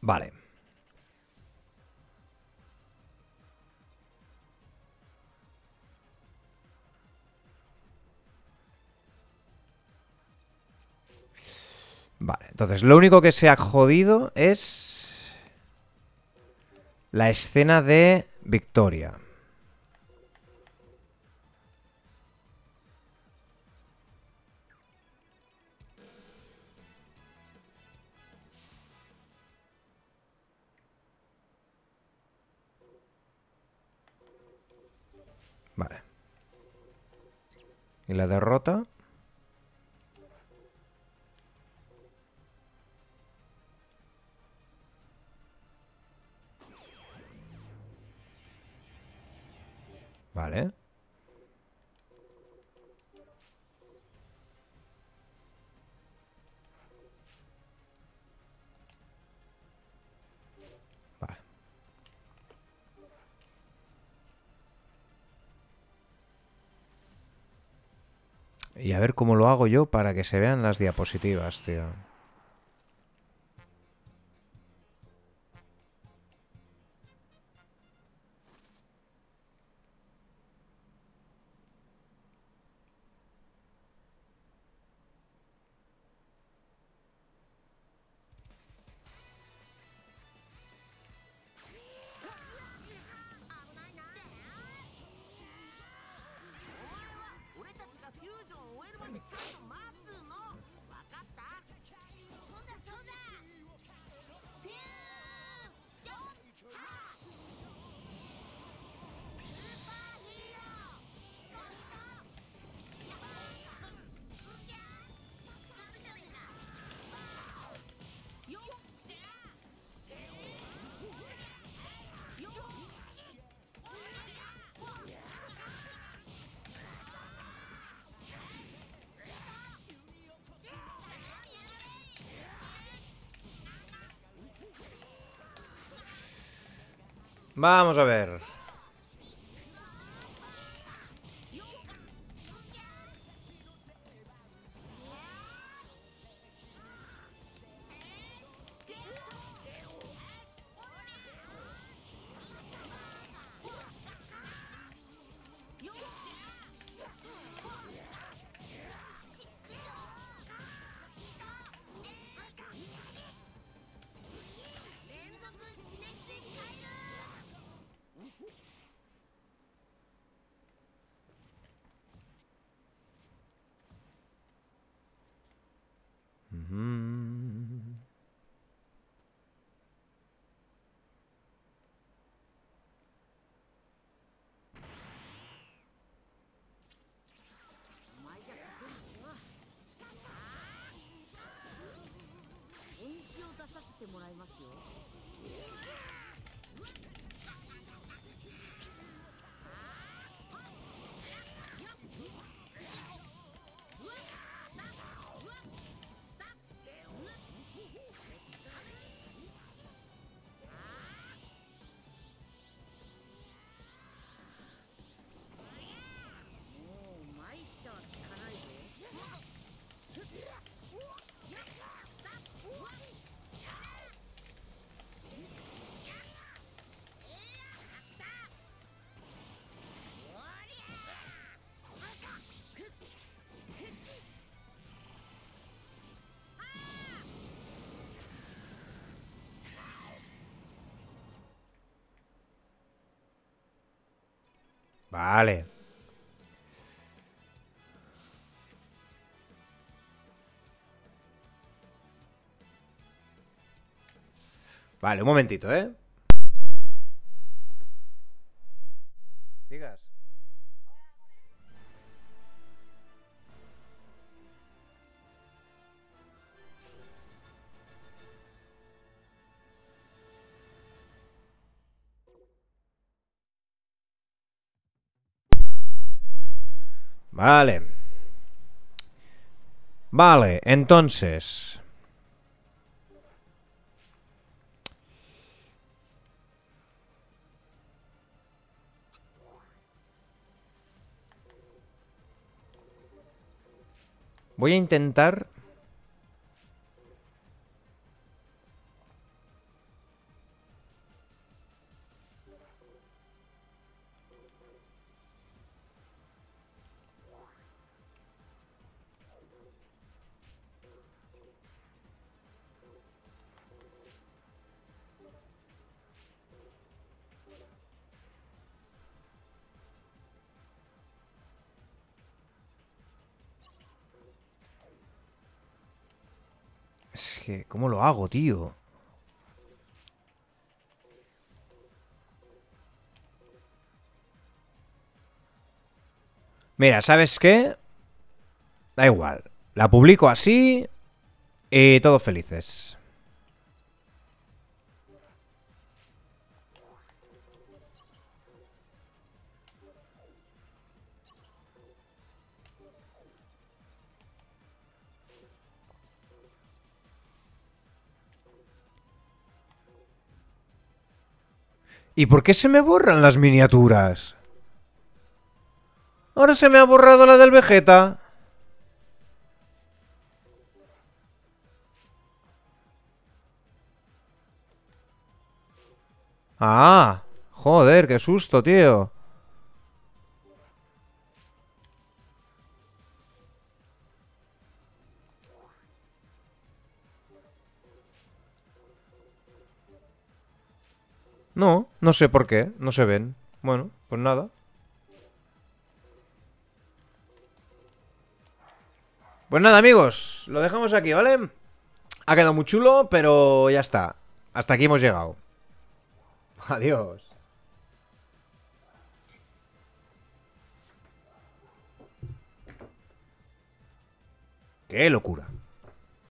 Vale. Vale, entonces lo único que se ha jodido es la escena de victoria. Vale. ¿Y la derrota? Vale. Y a ver cómo lo hago yo para que se vean las diapositivas, tío. Vamos a ver. Vale. Vale, un momentito, ¿eh? Digas. Vale. Vale, entonces... Voy a intentar... Es que, ¿cómo lo hago, tío? Mira, ¿sabes qué? Da igual. La publico así y todos felices. ¿Y por qué se me borran las miniaturas? Ahora se me ha borrado la del Vegeta. Ah, joder, qué susto, tío. No, no sé por qué, no se ven. Bueno, pues nada. Pues nada, amigos, lo dejamos aquí, ¿vale? Ha quedado muy chulo, pero ya está. Hasta aquí hemos llegado. Adiós. ¡Qué locura!